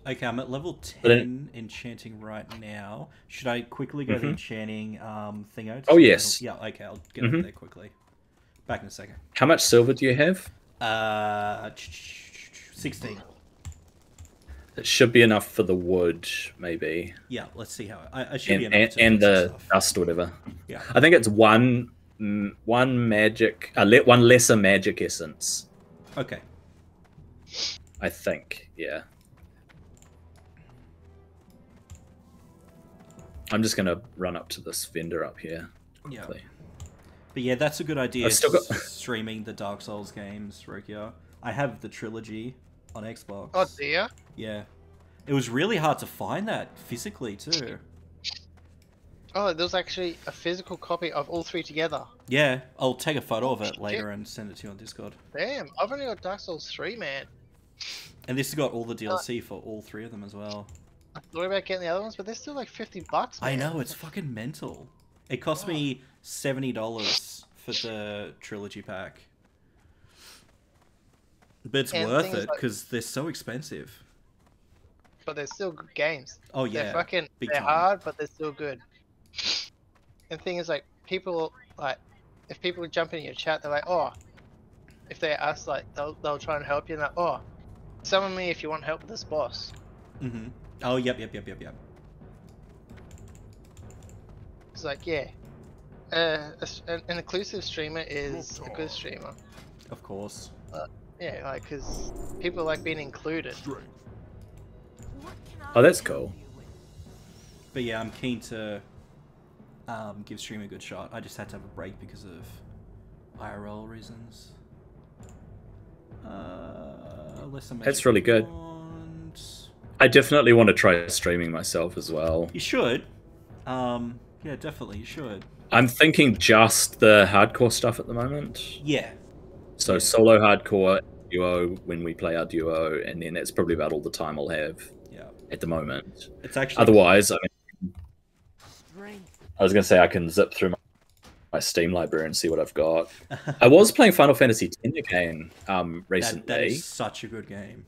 Okay, I'm at level 10 enchanting right now. Should I quickly go to enchanting thingo? Oh, yes. Yeah, okay, I'll get up there quickly. Back in a second. How much silver do you have? 16. It should be enough for the wood, maybe. Yeah, let's see how... I should be enough to... And the dust or whatever. Yeah. I think it's one... one lesser magic essence. Okay. I think, yeah. I'm just gonna run up to this vendor up here. Yeah. But yeah, that's a good idea. Streaming the Dark Souls games, Rokia. I have the trilogy on Xbox. Oh dear. Yeah. It was really hard to find that physically too. Oh, there's actually a physical copy of all three together. Yeah, I'll take a photo of it later and send it to you on Discord. Damn, I've only got Dark Souls 3, man. And this has got all the DLC for all three of them as well. I thought about getting the other ones, but they're still like $50, man. I know, it's fucking mental. It cost me $70 for the trilogy pack. But it's worth it, because they're so expensive. But they're still good games. Oh yeah. They're fucking, they're hard, but they're still good. And thing is, like, people, like, if people jump in your chat, they're like, oh, if they ask, like, they'll try and help you, and like, oh, summon me if you want help with this boss. Mm-hmm. Oh, yep. It's like, yeah. An inclusive streamer is a good streamer. Of course. Yeah, like, because people like being included. Oh, that's cool. But yeah, I'm keen to... give stream a good shot. I just had to have a break because of IRL reasons. That's really good. I definitely want to try streaming myself as well. You should. Yeah, definitely you should. I'm thinking just the hardcore stuff at the moment. Yeah. So solo hardcore, duo when we play our duo, and then that's probably about all the time I'll have. Yeah. At the moment. It's actually otherwise. I mean, I was going to say I can zip through my Steam library and see what I've got. I was playing Final Fantasy X again recently. That is such a good game.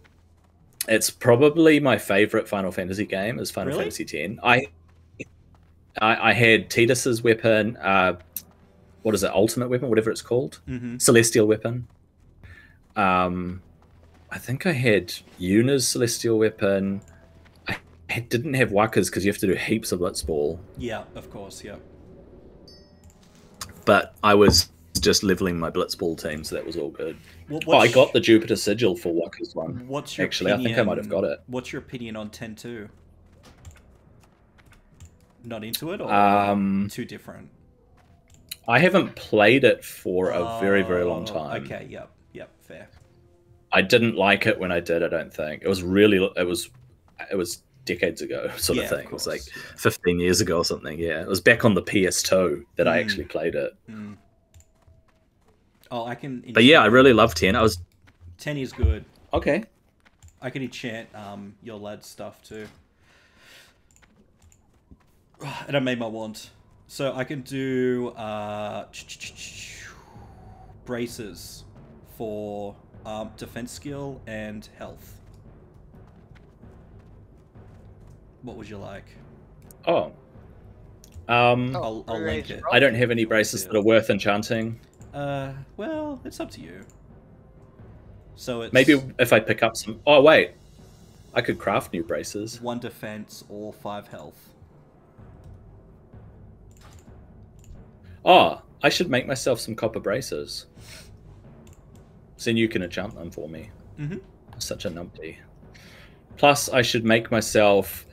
It's probably my favorite Final Fantasy game is Final Fantasy X. I had Tidus's weapon, what is it, ultimate weapon, whatever it's called, Celestial weapon. I think I had Yuna's Celestial weapon. I didn't have Wackers because you have to do heaps of Blitzball. Yeah, of course, yeah. But I was just leveling my Blitzball team, so that was all good. Oh, I got the Jupiter Sigil for Wackers one. What's your opinion, I think I might have got it. What's your opinion on 10-2? Not into it, or too different? I haven't played it for a very, very long time. Okay, yep, fair. I didn't like it when I did, I don't think. It was really... It was decades ago sort of thing. It was like 15 years ago or something. Yeah, it was back on the PS2 that I actually played it. Oh, I can enchant. But yeah, I really love 10. 10 is good. Okay, I can enchant your lad's stuff too, and I made my wand, so I can do braces for defense skill and health. What would you like? Oh. I'll link it. I don't have any braces that are worth enchanting. Well, it's up to you. So it's... Maybe if I pick up some... Oh, wait. I could craft new braces. 1 defense or 5 health. Oh, I should make myself some copper braces. So then you can enchant them for me. I'm such a numpty. Plus, I should make myself...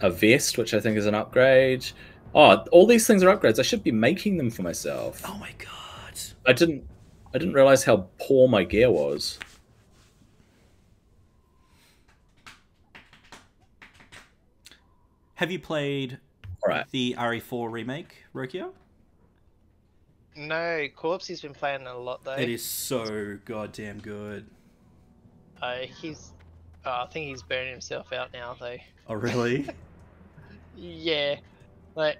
a vest, which I think is an upgrade. Oh, all these things are upgrades. I should be making them for myself. Oh my god! I didn't realize how poor my gear was. Have you played the RE4 remake, Rokia? No, Corpsey's been playing it a lot though. It is so goddamn good. I think he's burning himself out now though. Oh really? Yeah, like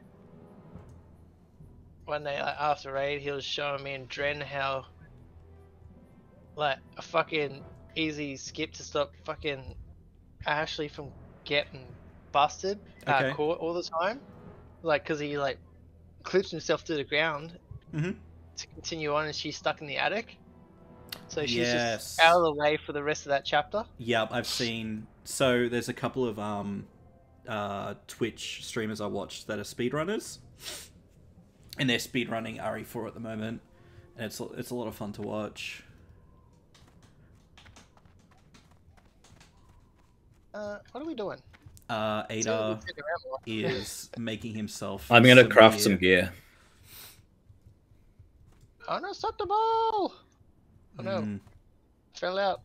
one day, like after raid, he was showing me and Dren how like a fucking easy skip to stop fucking Ashley from getting busted, caught all the time, like because he like clips himself to the ground to continue on, and she's stuck in the attic, so she's just out of the way for the rest of that chapter. Yep, I've seen. So there's a couple of Twitch streamers I watched that are speedrunners, And they're speedrunning RE4 at the moment, and it's a lot of fun to watch. What are we doing? Ada is making himself... I'm gonna craft some gear. Unacceptable! Oh no. Fell out.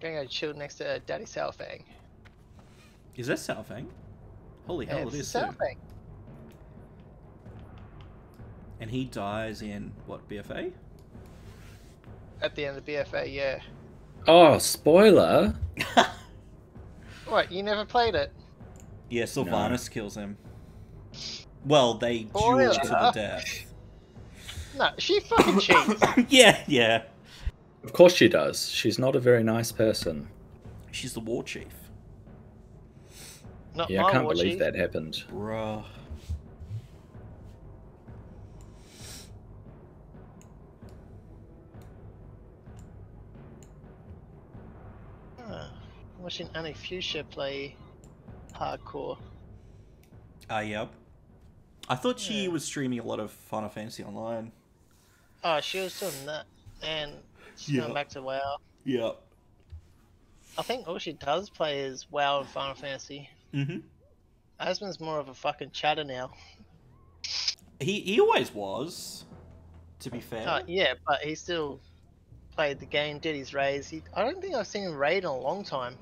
Gonna chill next to Daddy Saurfang. Is that Saurfang? Holy hell, it is Saurfang. And he dies in, what, BFA? At the end of BFA, yeah. Oh, spoiler! What, you never played it? Yeah, Sylvanas kills him. Well, they duel to the death. No, she fucking cheats. Yeah. Of course she does. She's not a very nice person. She's the war chief. Not yeah, I can't believe that happened. Bruh. I'm watching Annie Fuchsia play hardcore. Yep. I thought she was streaming a lot of Final Fantasy Online. Oh, she was doing that, and she's going back to WoW. Yeah. I think all she does play is WoW and Final Fantasy. Mm-hmm. Asmon's more of a fucking chatter now. He always was, to be fair. Yeah, but he still played the game, did his raids. I don't think I've seen him raid in a long time.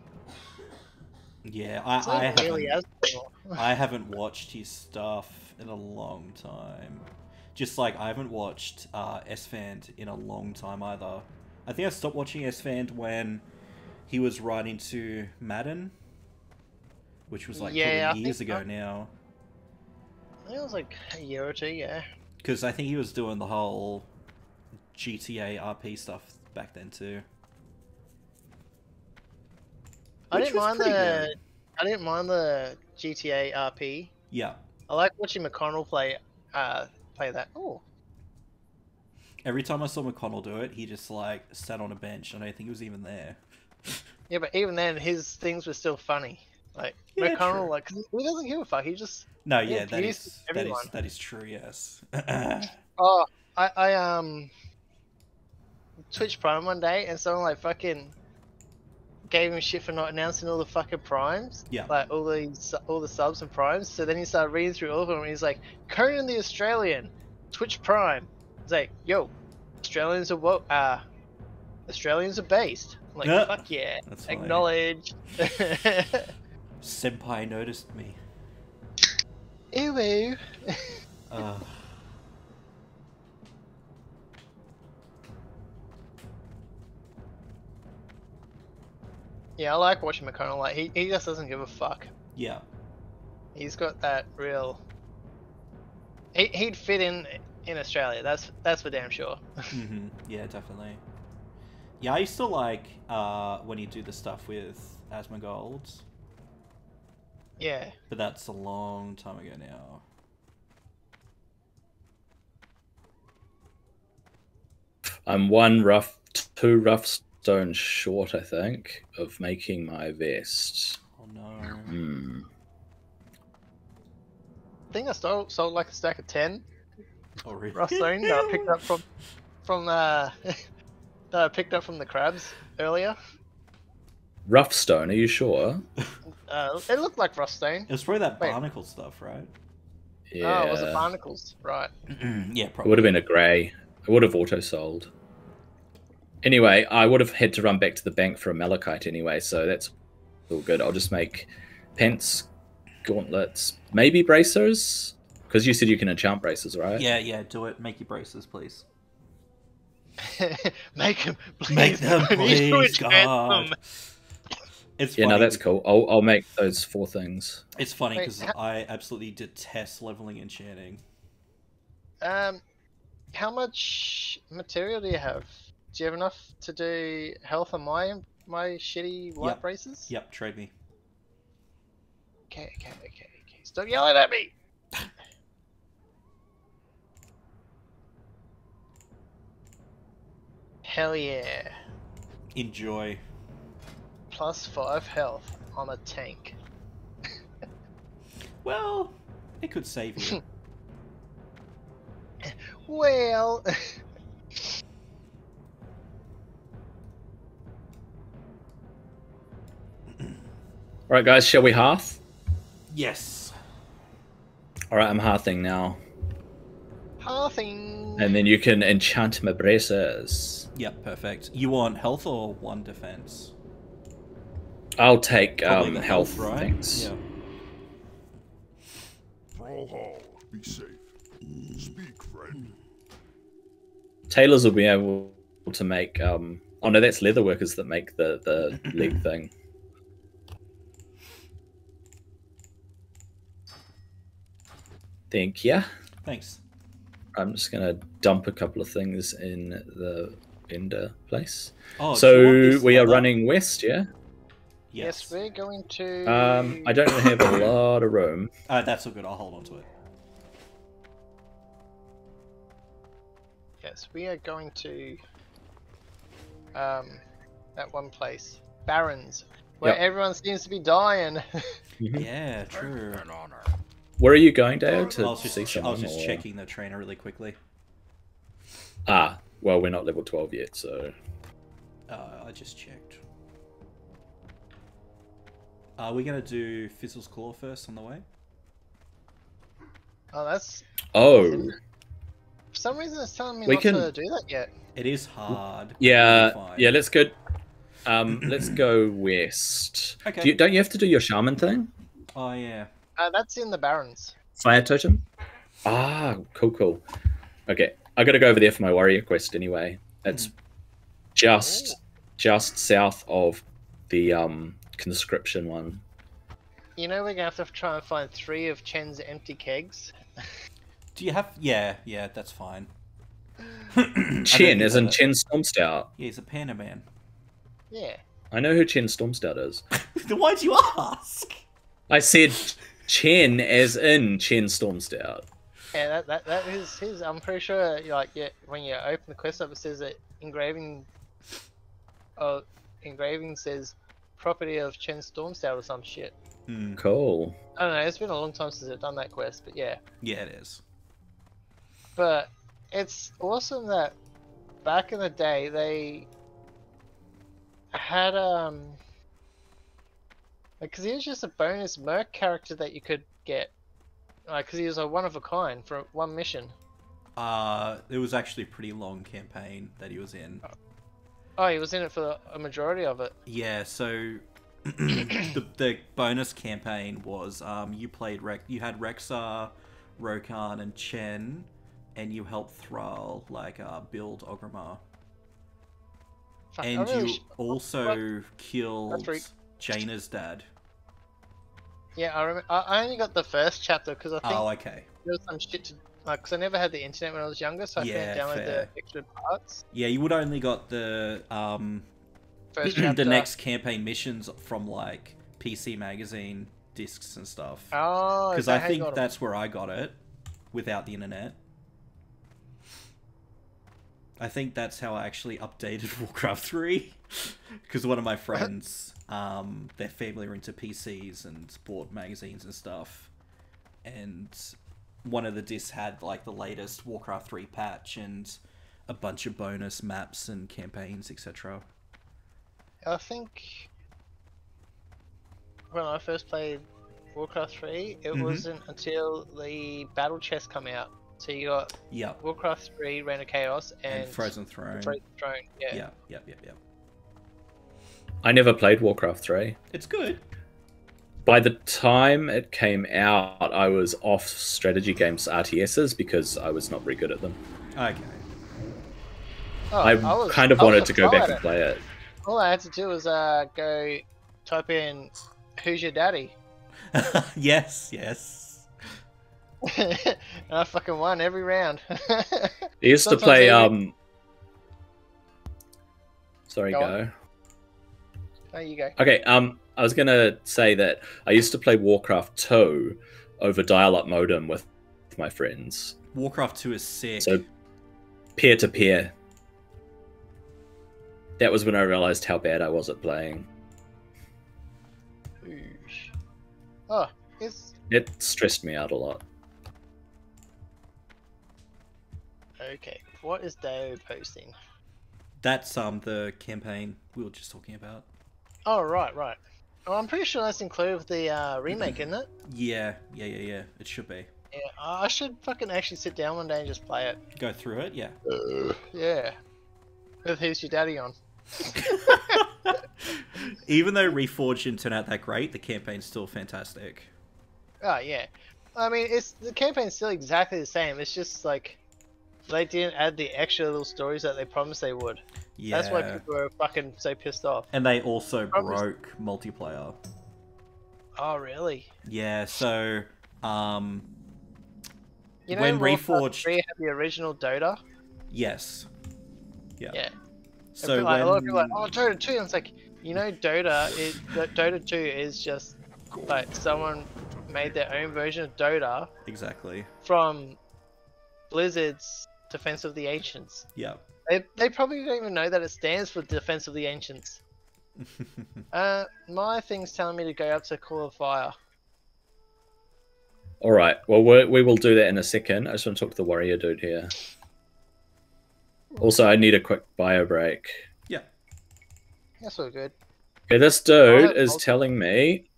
Yeah, I haven't watched his stuff in a long time. Just like I haven't watched S-Fant in a long time either. I think I stopped watching S-Fant when he was writing to Madden, which was like years ago now. I think it was like a year or two, yeah. Because I think he was doing the whole GTA RP stuff back then too. I didn't mind the GTA RP. Yeah. I like watching McConnell play play that. Oh. Every time I saw McConnell do it, he just like sat on a bench. I don't think he was even there. Yeah, but even then, his things were still funny. Like McConnell, true. Like he doesn't give a fuck. He just that is true. Yes. Oh, I Twitch Prime one day, and someone like fucking gave him shit for not announcing all the fucking primes, like all the subs and primes. So then he started reading through all of them, and he's like, Conan the Australian, Twitch Prime. He's like, yo, Australians are Australians are based. I'm like, fuck yeah, acknowledge. Senpai noticed me. Ew. Yeah, I like watching McConnell. Like he just doesn't give a fuck. Yeah, he's got that real. He'd fit in Australia. That's for damn sure. Yeah, definitely. Yeah, I used to like when you do the stuff with Asmongold. Yeah. But that's a long time ago now. I'm two rough stone short, I think, of making my vest. Oh no. I think I sold like a stack of 10. Oh really? Rough stone that I picked up that I picked up from the crabs earlier. Rough stone, are you sure? It looked like rough stone. It was probably that barnacle stuff, right? Yeah. Oh, was it barnacles? Right. Yeah, probably. It would have been a grey. It would have auto sold. Anyway, I would have had to run back to the bank for a malachite anyway, so that's all good. I'll just make pants, gauntlets, maybe bracers? Because you said you can enchant bracers, right? Yeah, do it. Make your bracers, please. Make them, please. Make them, please, God. It's funny. No, that's cool. I'll make those four things. It's funny because I absolutely detest leveling and enchanting. How much material do you have? Do you have enough to do health on my shitty white braces? Yep, trade me. Okay. Stop yelling at me! Hell yeah. Enjoy. +5 health on a tank. Well, It could save you. Well... Alright guys, shall we hearth? Yes. Alright, I'm hearthing now. Hearthing! And then you can enchant my braces. Yep, perfect. You want health or one defense? I'll take health, right? Thanks. Yeah. Thrall Hall, be safe. Speak, friend. Tailors will be able to make... Oh no, that's leather workers that make the leg thing. Thank you. Thanks. I'm just gonna dump a couple of things in the vendor place. Oh, so we are running west, yeah. Yes, we're going to. I don't have a lot of room. That's all good. I'll hold on to it. Yes, we are going to. That one place, Barons, where everyone seems to be dying. Yeah, true. An honor. Where are you going, Dayo? To I was just checking the trainer really quickly. Ah, well, we're not level 12 yet, so... I just checked. Are we going to do Fizzle's Claw first on the way? Oh, that's... Oh. For some reason, it's telling me not to do that yet. It is hard. Yeah, yeah, let's go... let's go west. Okay. Don't you have to do your shaman thing? Oh, yeah. That's in the Barrens. Fire totem? Ah, cool, cool. Okay, I gotta go over there for my warrior quest anyway. It's just south of the conscription one. You know we're gonna have to try and find 3 of Chen's empty kegs. Do you have... Yeah, that's fine. Chen, as in Chen Stormstout. Yeah, he's a panda man. Yeah. I know who Chen Stormstout is. Then why'd you ask? I said... Chen, as in Chen Stormstout. Yeah, that is his. I'm pretty sure, like, yeah, when you open the quest up, it says that engraving says property of Chen Stormstout or some shit. Mm. Cool. I don't know. It's been a long time since I've done that quest, but yeah. Yeah, it is. But it's awesome that back in the day they had because he was just a bonus merc character that you could get. Because he was a one of a kind for one mission. It was actually a pretty long campaign that he was in. Oh, he was in it for a majority of it. Yeah, so the bonus campaign was you had Rexar, Rokan, and Chen, and you helped Thrall build Ogrimmar. And you also killed Jaina's dad. Yeah, I remember. I only got the first chapter because I think there was some shit to because I never had the internet when I was younger, so I couldn't download the extra parts. Yeah, you would only got the first chapter. The next campaign missions from like PC Magazine discs and stuff. Oh, because I think that's where I got it without the internet. I think that's how I actually updated Warcraft 3 because one of my friends. Their family were into PCs and sport magazines and stuff, and one of the discs had like the latest Warcraft 3 patch and a bunch of bonus maps and campaigns, etc. I think when I first played Warcraft 3, it wasn't until the battle chest come out. So you got Warcraft 3, Reign of Chaos, and Frozen Throne. Frozen Throne, yeah. Yeah. I never played Warcraft 3. It's good. By the time it came out, I was off strategy games RTSs because I was not very good at them. Okay. Oh, I kind of wanted to go back and play it. All I had to do was go type in, "Who's your daddy?" yes. And I fucking won every round. I used to play... Sorry, go on. There you go. Okay, I was gonna say that I used to play Warcraft 2 over dial-up modem with my friends. Warcraft 2 is sick. So peer-to-peer. That was when I realized how bad I was at playing. Oh, is It stressed me out a lot. Okay, what is Dayo posting? That's the campaign we were just talking about. Oh, right, right. Well, I'm pretty sure that's included with the remake, isn't it? Yeah. It should be. Yeah, I should fucking actually sit down one day and just play it. Go through it, yeah. Yeah. With Who's Your Daddy on. Even though Reforged didn't turn out that great, the campaign's still fantastic. Oh, yeah. I mean, it's the campaign's still exactly the same. It's just like they didn't add the extra little stories that they promised they would. Yeah. That's why people were fucking so pissed off. And they also broke multiplayer. Oh, really? Yeah, so you know, when Reforged had the original Dota? Yes. Yeah. Yeah. So when... like, a lot of people are like, oh, Dota 2. And it's like, you know, Dota 2 is just like someone made their own version of Dota. Exactly. From Blizzard's Defense of the Ancients. Yeah. They probably don't even know that it stands for Defense of the Ancients. My thing's telling me to go up to Call of Fire. All right. Well, we will do that in a second. I just want to talk to the warrior dude here. Also, I need a quick bio break. Yeah. That's all good. Okay, this dude is telling me,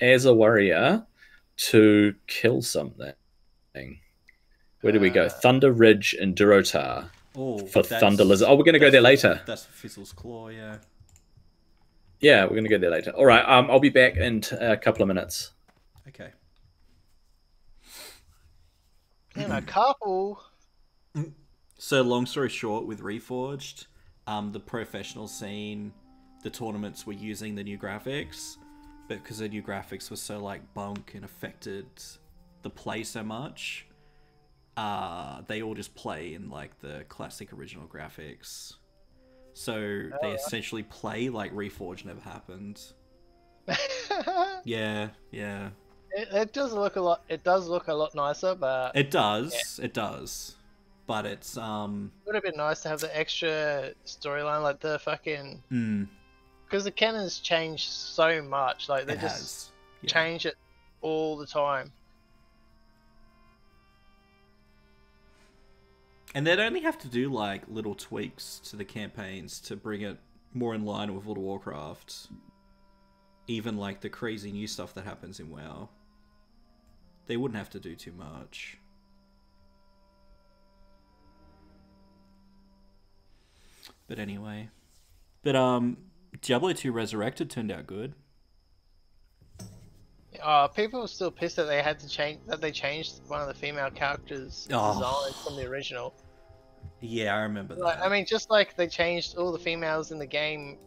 as a warrior, to kill something. Where do we go? Thunder Ridge and Durotar. Oh, for Thunder Lizard. Oh, we're going to go there later. That's Fizzle's Claw, yeah. Yeah, we're going to go there later. All right, I'll be back in a couple of minutes. Okay. And a couple... So long story short, with Reforged, the professional scene, the tournaments were using the new graphics, but because the new graphics were so like bunk and affected the play so much, they all just play in like the classic original graphics. So they essentially play like Reforged never happened. Yeah. It does look a lot. It does look a lot nicer, but it does. Yeah. It does. But it's it would have been nice to have the extra storyline, like the fucking. Because the canon's changed so much, like they change it all the time. And they'd only have to do like little tweaks to the campaigns to bring it more in line with World of Warcraft. Even like the crazy new stuff that happens in WoW, they wouldn't have to do too much. But anyway, Diablo 2 Resurrected turned out good. People were still pissed that they had to change they changed one of the female characters' designs from the original. Yeah, I remember that. Like, I mean, just like they changed all the females in the game,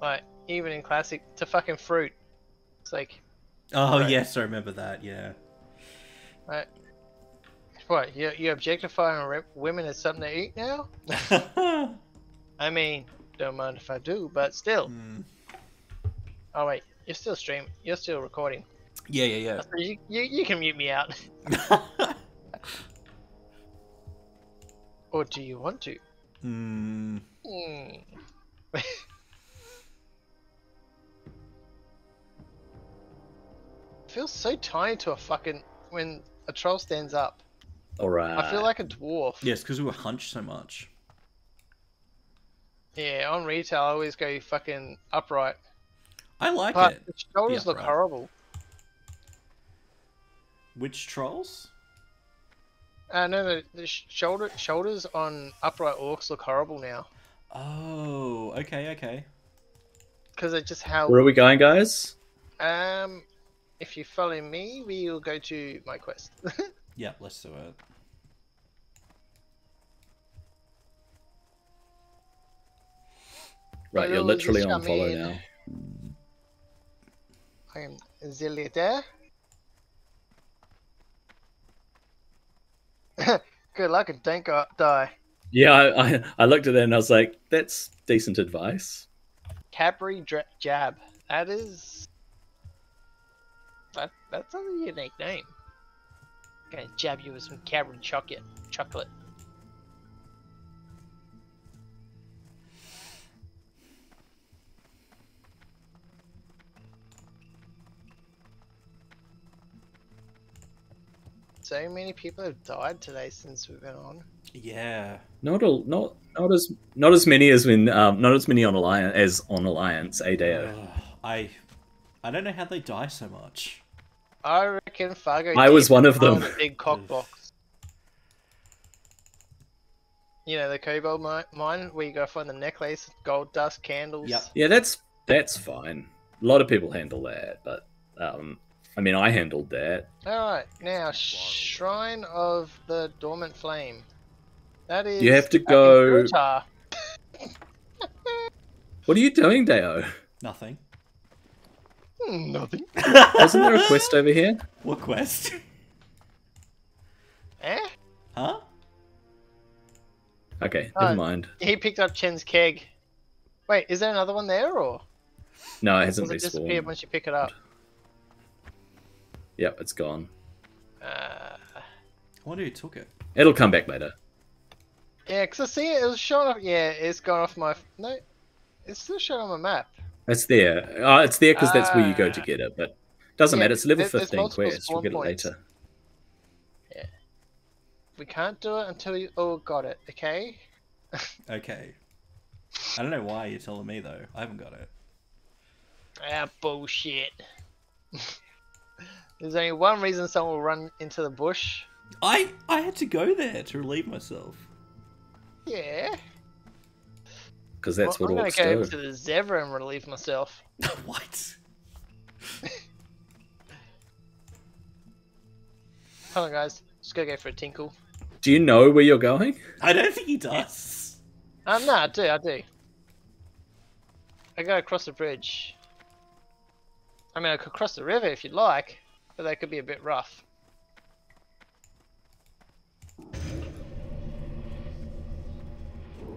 like even in classic, to fucking fruit. It's like. Oh right. Yes, I remember that. Yeah. Right. What you objectifying women as something to eat now? I mean, don't mind if I do, but still. Oh wait, you're still streaming. You're still recording. Yeah. You can mute me out. Or do you want to? Feels so tiny to a fucking when a troll stands up. All right. I feel like a dwarf. Yes, because we were hunched so much. Yeah, on retail, I always go fucking upright. I like it. The shoulders look horrible. Which trolls? No, the shoulders on upright orcs look horrible now. Oh, okay. Because of just how... Where are we going, guys? If you follow me, we will go to my quest. Yeah, let's do it. Right, you're literally on follow now. I am Zilliater. Good luck and don't die. Yeah, I looked at that and I was like, that's decent advice. Capri Jab. That is... That's a unique name. I'm gonna jab you with some Capri chocolate. So many people have died today since we've been on. Yeah, not as many as when not as many on Alliance as on Alliance. Ada, I don't know how they die so much. I reckon Fargo. I was one of them. The big cock box. You know the cobalt mine where you gotta find the necklace, gold dust, candles. Yep. Yeah, that's fine. A lot of people handle that, but I mean, I handled that. All right, now Shrine of the Dormant Flame. That is. You have to go. What are you doing, Dayo? Nothing. Nothing. Wasn't there a quest over here? What quest? Eh? Huh? Okay, never mind. He picked up Chen's keg. Wait, is there another one there, or? No, it hasn't respawned. Does it disappear once you pick it up? Yep, it's gone. I wonder who took it. It'll come back later. Yeah, because I see it, it was shot off. Yeah, it's gone off my... No, it's still shown on my map. It's there. Oh, it's there because that's where you go to get it, but doesn't matter. It's a level 15 quest. We'll get it later. Yeah. We can't do it until you all got it, okay? Okay. I don't know why you're telling me, though. I haven't got it. Ah, bullshit. There's only one reason someone will run into the bush. I had to go there to relieve myself. Yeah. Because that's well, what I'm orcs do. I'm going to go to the zebra and relieve myself. What? Come on, guys. Let's go for a tinkle. Do you know where you're going? I don't think he does. No, I do. I do. I go across the bridge. I mean, I could cross the river if you'd like. But that could be a bit rough.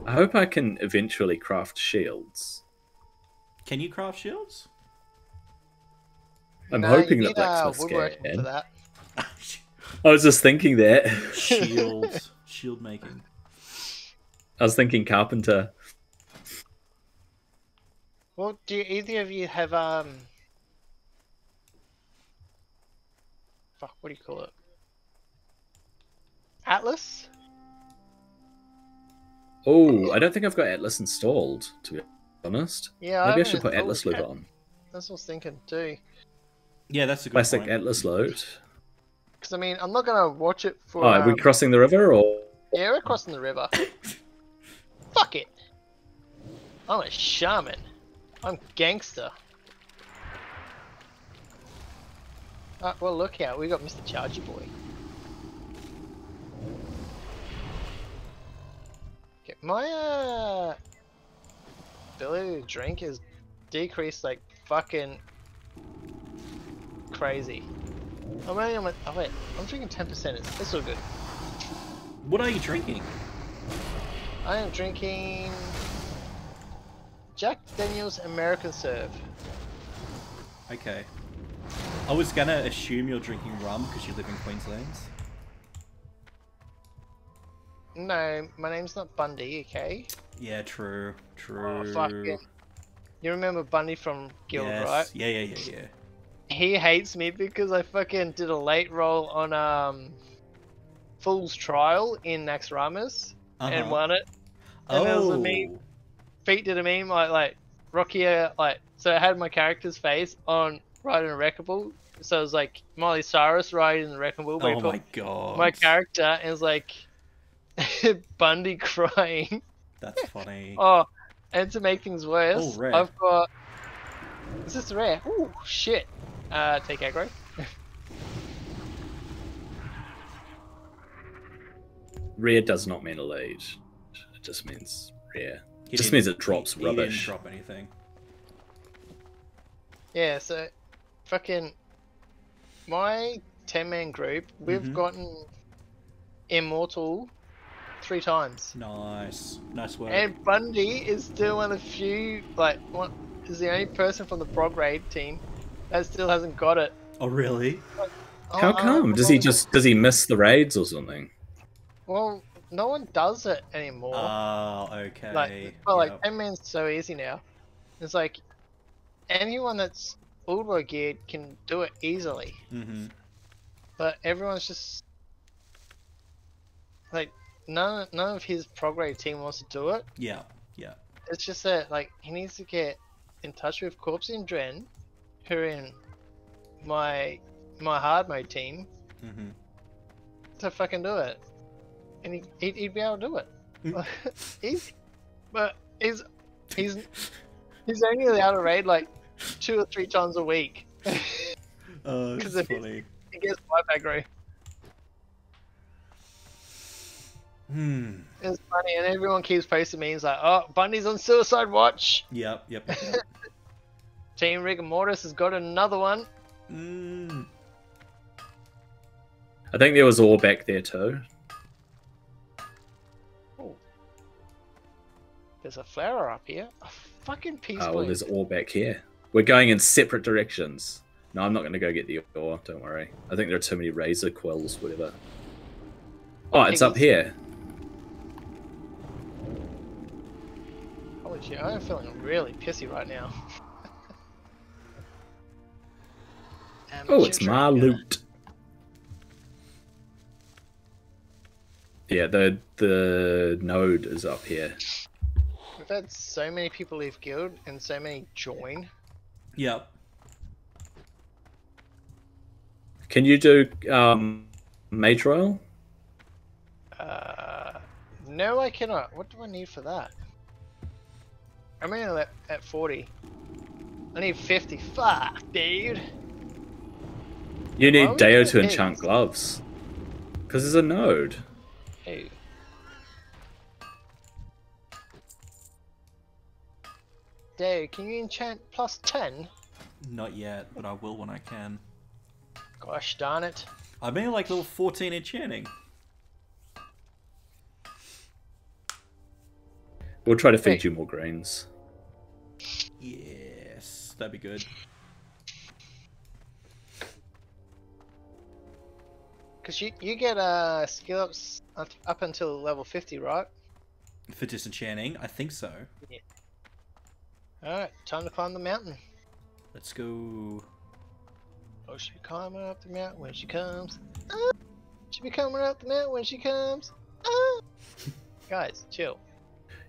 I hope I can eventually craft shields. Can you craft shields? I'm hoping that blacksmiths can. For that. I was just thinking that. Shields. Shield making. I was thinking carpenter. Well, do either of you have... Fuck, what do you call it? Atlas? Oh, I don't think I've got Atlas installed, to be honest. Yeah, maybe I should put Atlas loot on. That's what I was thinking, too. Yeah, that's a good classic point. Atlas loot. Because, I mean, I'm not going to watch it for... Oh, are we crossing the river, or...? Yeah, we're crossing the river. Fuck it. I'm a shaman. I'm gangster. Well, look out, we got Mr. Charger Boy. Okay, my ability to drink is decreased like fucking crazy. I'm only on my. Oh, wait, I'm drinking 10%. It's all good. What are you drinking? I am drinking Jack Daniel's American Serve. Okay. I was gonna assume you're drinking rum because you live in Queensland. No, my name's not Bundy, okay? Yeah, true, true. Oh, fuck it. You remember Bundy from Guild, right? Yeah. He hates me because I fucking did a late roll on Fool's Trial in Naxxramas and won it. And there was a meme. Feet did a meme like Rocky, like so it had my character's face on. Riding a wreckable, so it was like Miley Cyrus riding the wreckable. Oh my god! My character is like Bundy crying. That's funny. Oh, and to make things worse, ooh, I've got is this rare? Oh shit! Take aggro. Rare does not mean elite. It just means rare. It just means it drops rubbish. He didn't drop anything. Yeah, so. Fucking my 10-man group, we've gotten immortal 3 times. Nice, nice work. And Bundy is still one of the few, like, is the only person from the Brog Raid team that still hasn't got it. Oh really? Like, how come? Does he miss the raids or something? Well, no one does it anymore. Oh, okay. Like, well, like 10-man's so easy now. It's like anyone that's Ultra geared can do it easily, but everyone's just like none of his prograde team wants to do it. Yeah, yeah. It's just that like he needs to get in touch with Corpsey and Dren, who are in my hard mode team, mm-hmm. to fucking do it, and he'd be able to do it. Easy. But he's only allowed to raid like 2 or 3 times a week. Oh, that's funny. He gets life aggro. Hmm. It's funny, and everyone keeps posting me. He's like, "Oh, Bundy's on suicide watch." Yep, yep. Yep. Team Rigor Mortis has got another one. Mm. I think there was Orr back there too. Oh, there's a flower up here. A fucking peace. Oh, well, there's Orr back here. We're going in separate directions. No, I'm not going to go get the Orr. Don't worry. I think there are too many razor quills, whatever. Oh, it's up here. Holy shit, I'm feeling really pissy right now. Oh, it's my loot. Yeah, the node is up here. We've had so many people leave guild and so many join. Yep. Can you do mage royal? No, I cannot. What do I need for that? I'm only at 40. I need 50. Fuck, dude. You need Dayo to enchant gloves. Because there's a node. Hey. Dayo, can you enchant +10? Not yet, but I will when I can. Gosh darn it. I mean, like level 14 enchanting. We'll try to feed you more grains. Yes, that'd be good. Because you get skill ups up until level 50, right? For disenchanting, I think so. Yeah. Alright, time to climb the mountain. Let's go. Oh, she'll be climbing up the mountain when she comes. Oh, she'll be climbing up the mountain when she comes. Oh. Guys, chill.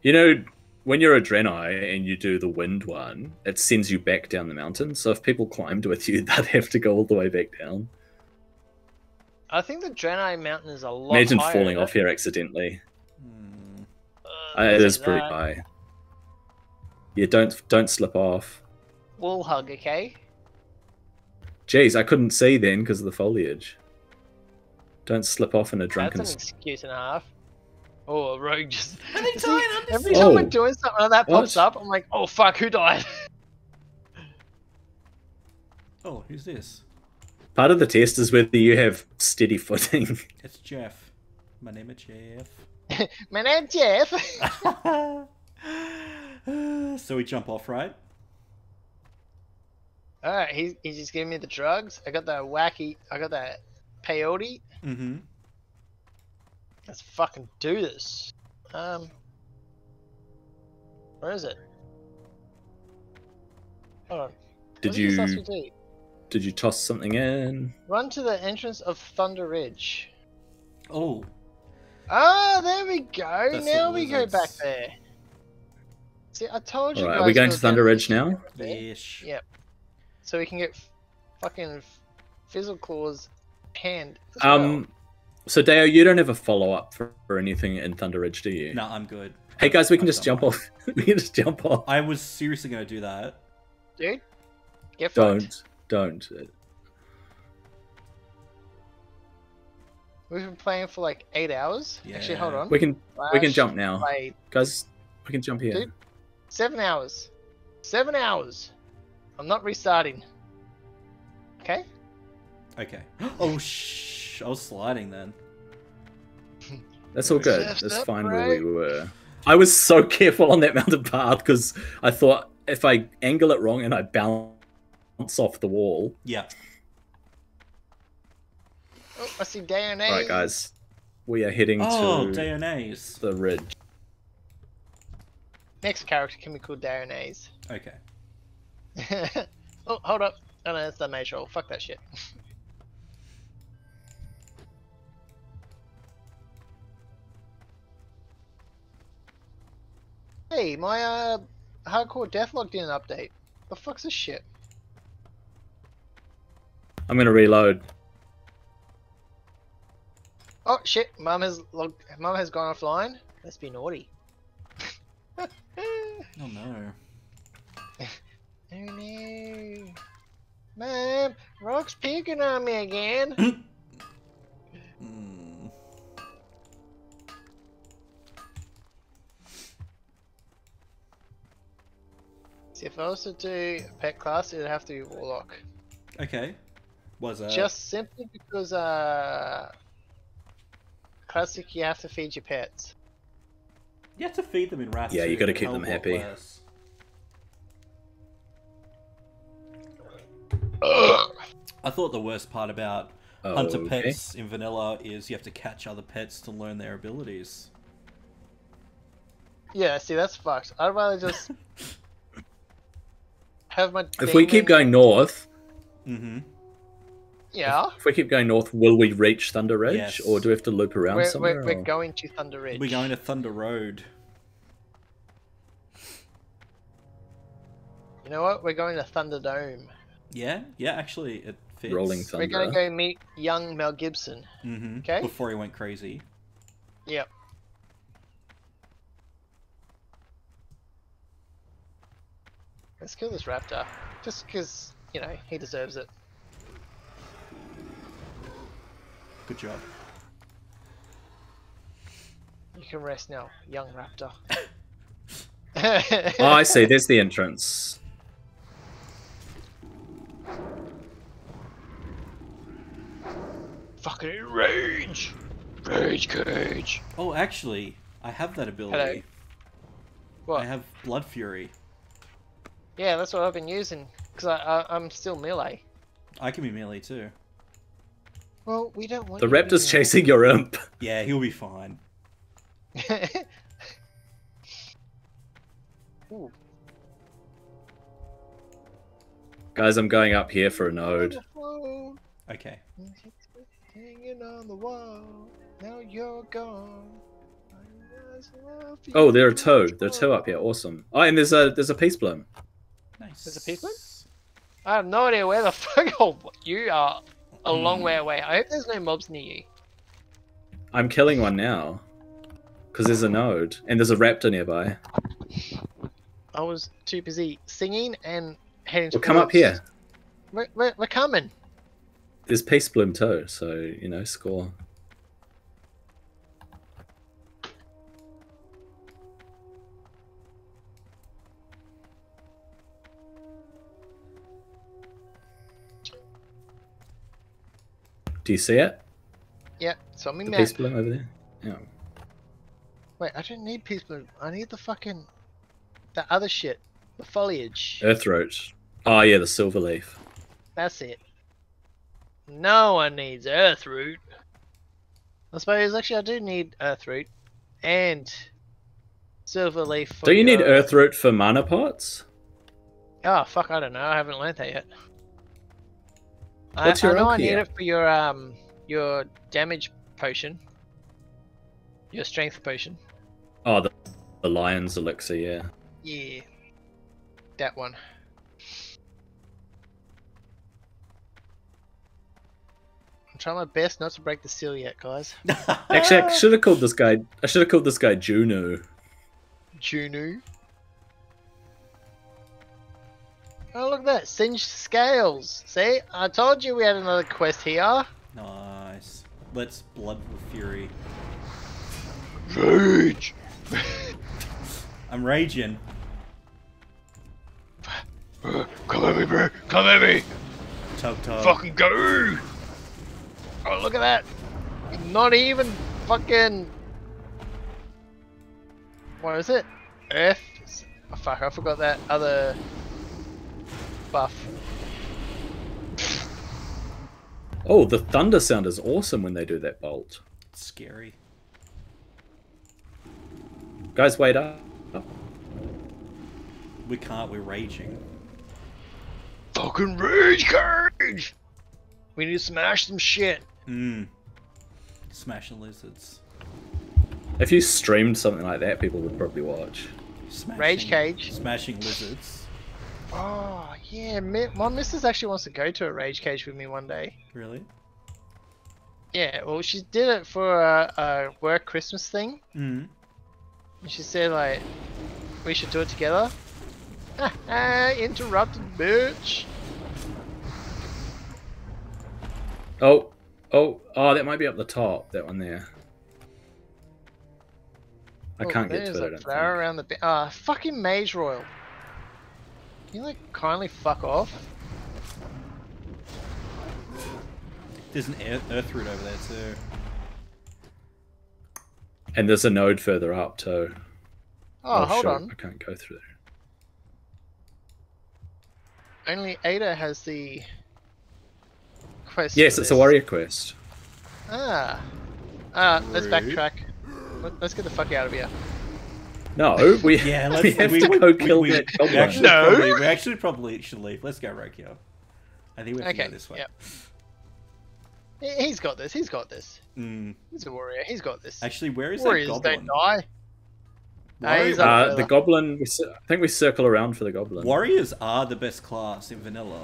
You know, when you're a Drenai and you do the wind one, it sends you back down the mountain. So if people climbed with you, they'd have to go all the way back down. I think the Drenai mountain is a lot higher. Imagine falling off here accidentally. Hmm. It is pretty high. Yeah, don't slip off. Wall hug, okay? Jeez, I couldn't see then because of the foliage. Don't slip off in a drunken... That's an excuse and a half. Oh, a rogue just... Every time I'm doing something like that pops up, I'm like, oh fuck, who died? Oh, who's this? Part of the test is whether you have steady footing. It's Jeff. My name is Jeff. My name's Jeff. So we jump off, right? Alright, he's just giving me the drugs. I got that wacky... I got that peyote. Mm-hmm. Let's fucking do this. Where is it? Hold on. Did you toss something in? Run to the entrance of Thunder Ridge. Oh. Ah, there we go. That's now we go back there. See, I told you. All right, guys, are we going to Thunder Ridge now? Yes. Yep. So we can get fucking Fizzleclaw's hand. So, Dayo, you don't have a follow-up for anything in Thunder Ridge, do you? No, I'm good. Hey, guys, we can just jump off. We can just jump off. I was seriously going to do that. Dude, get fucked. Don't. We've been playing for like 8 hours. Yeah. Actually, hold on. We can jump now. Play. Guys, we can jump here. Dude, 7 hours. 7 hours. I'm not restarting. Okay? Okay. Oh, I was sliding then. That's all good. That's fine where we were. I was so careful on that mountain path because I thought if I angle it wrong and I bounce off the wall. Yeah. Oh, I see Dayonais. All right, guys. We are heading to Dayonais. The ridge. Next character can be called Dayonais. Okay. Oh, hold up. Oh, no, that's the mage roll. Fuck that shit. Hey, my hardcore deathlock did an update. The fuck's this shit? I'm gonna reload. Oh shit! Mum has logged. Mum has gone offline. Let's be naughty. Oh no! Oh no! Mum, Rock's peeking on me again. Mm. See, if I was to do pet class, it'd have to be Warlock. Okay. Was that? Just simply because classic, you have to feed your pets. You have to feed them in Wrath. Yeah, you got to keep them happy. I thought the worst part about hunter pets in vanilla is you have to catch other pets to learn their abilities. Yeah, see, that's fucked. I'd rather just have my. If we keep going north. Mm-hmm. Yeah. If we keep going north, will we reach Thunder Ridge, yes, or do we have to loop around somewhere? We're going to Thunder Ridge. We're going to Thunder Road. You know what? We're going to Thunderdome. Yeah, yeah. Actually, it fits. Rolling Thunder. We're going to go meet young Mel Gibson. Mm-hmm. Okay. Before he went crazy. Yep. Let's kill this raptor, just because you know he deserves it. Good job. You can rest now, young raptor. Oh, I see. There's the entrance. Fucking rage! Rage cage! Oh, actually, I have that ability. Hello. What? I have Blood Fury. Yeah, that's what I've been using, because I'm still melee. I can be melee too. Well, we don't want the raptor's chasing your imp. Yeah, he'll be fine. Ooh. Guys, I'm going up here for a node. Okay. Hanging on the wall. Now you're gone. Oh, there are two. There are two up here. Awesome. Oh, and there's a peace bloom. Nice. There's a peace bloom? I have no idea where the fuck you are. A long way away. I hope there's no mobs near you. I'm killing one now. Because there's a node. And there's a raptor nearby. I was too busy singing and heading to the come up here. We're coming. There's Peace Bloom too, so, you know, score. Do you see it? Yeah, so I'm in there. Peace Bloom over there? Yeah. Wait, I don't need Peace Bloom. I need the fucking... the other shit. The foliage. Earthroot. Oh yeah, the silver leaf. That's it. No one needs Earthroot. I suppose actually I do need Earthroot. And... silver leaf for... do you need Earthroot for mana pots? Oh fuck, I don't know. I haven't learnt that yet. I know I need it for your damage potion, your strength potion. Oh, the lion's elixir, yeah. Yeah, that one. I'm trying my best not to break the seal yet, guys. Actually, I should have called this guy. I should have called this guy Junu. Junu. Oh, look at that. Singed scales. See? I told you we had another quest here. Nice. Let's blood fury. Rage! I'm raging. Come at me, bro. Come at me. Tug, tug. Fucking go. Oh, look at that. Not even fucking... what is it? Earth? Oh, fuck. I forgot that other... buff. Oh, the thunder sound is awesome when they do that bolt. It's scary. Guys, wait up. Oh. We can't, we're raging. Fucking rage cage! We need to smash some shit. Mm. Smash the lizards. If you streamed something like that, people would probably watch. Smashing, Rage Cage. Smashing lizards. Oh, yeah. My missus actually wants to go to a Rage Cage with me one day. Really? Yeah, well, she did it for a work Christmas thing. Mm. And she said, like, we should do it together. Interrupted, bitch. Oh. Oh, oh, that might be up the top, that one there. I can't get to it, I don't think. There's a flower around the... fucking Mage Royal. Can you, like, kindly fuck off? There's an Earth Root over there, too. And there's a node further up, too. Oh, hold on. I can't go through there. Only Ada has the... quest. Yes, it's a warrior quest. Ah. Let's backtrack. Let's get the fuck out of here. No, we, yeah, we actually probably should leave. Let's go, Rocky. I think we have to go this way. Yep. He's got this. He's got this. Mm. He's a warrior. He's got this. Actually, where is Warriors that goblin? Warriors don't die. No, the goblin, I think we circle around for the goblin. Warriors are the best class in vanilla.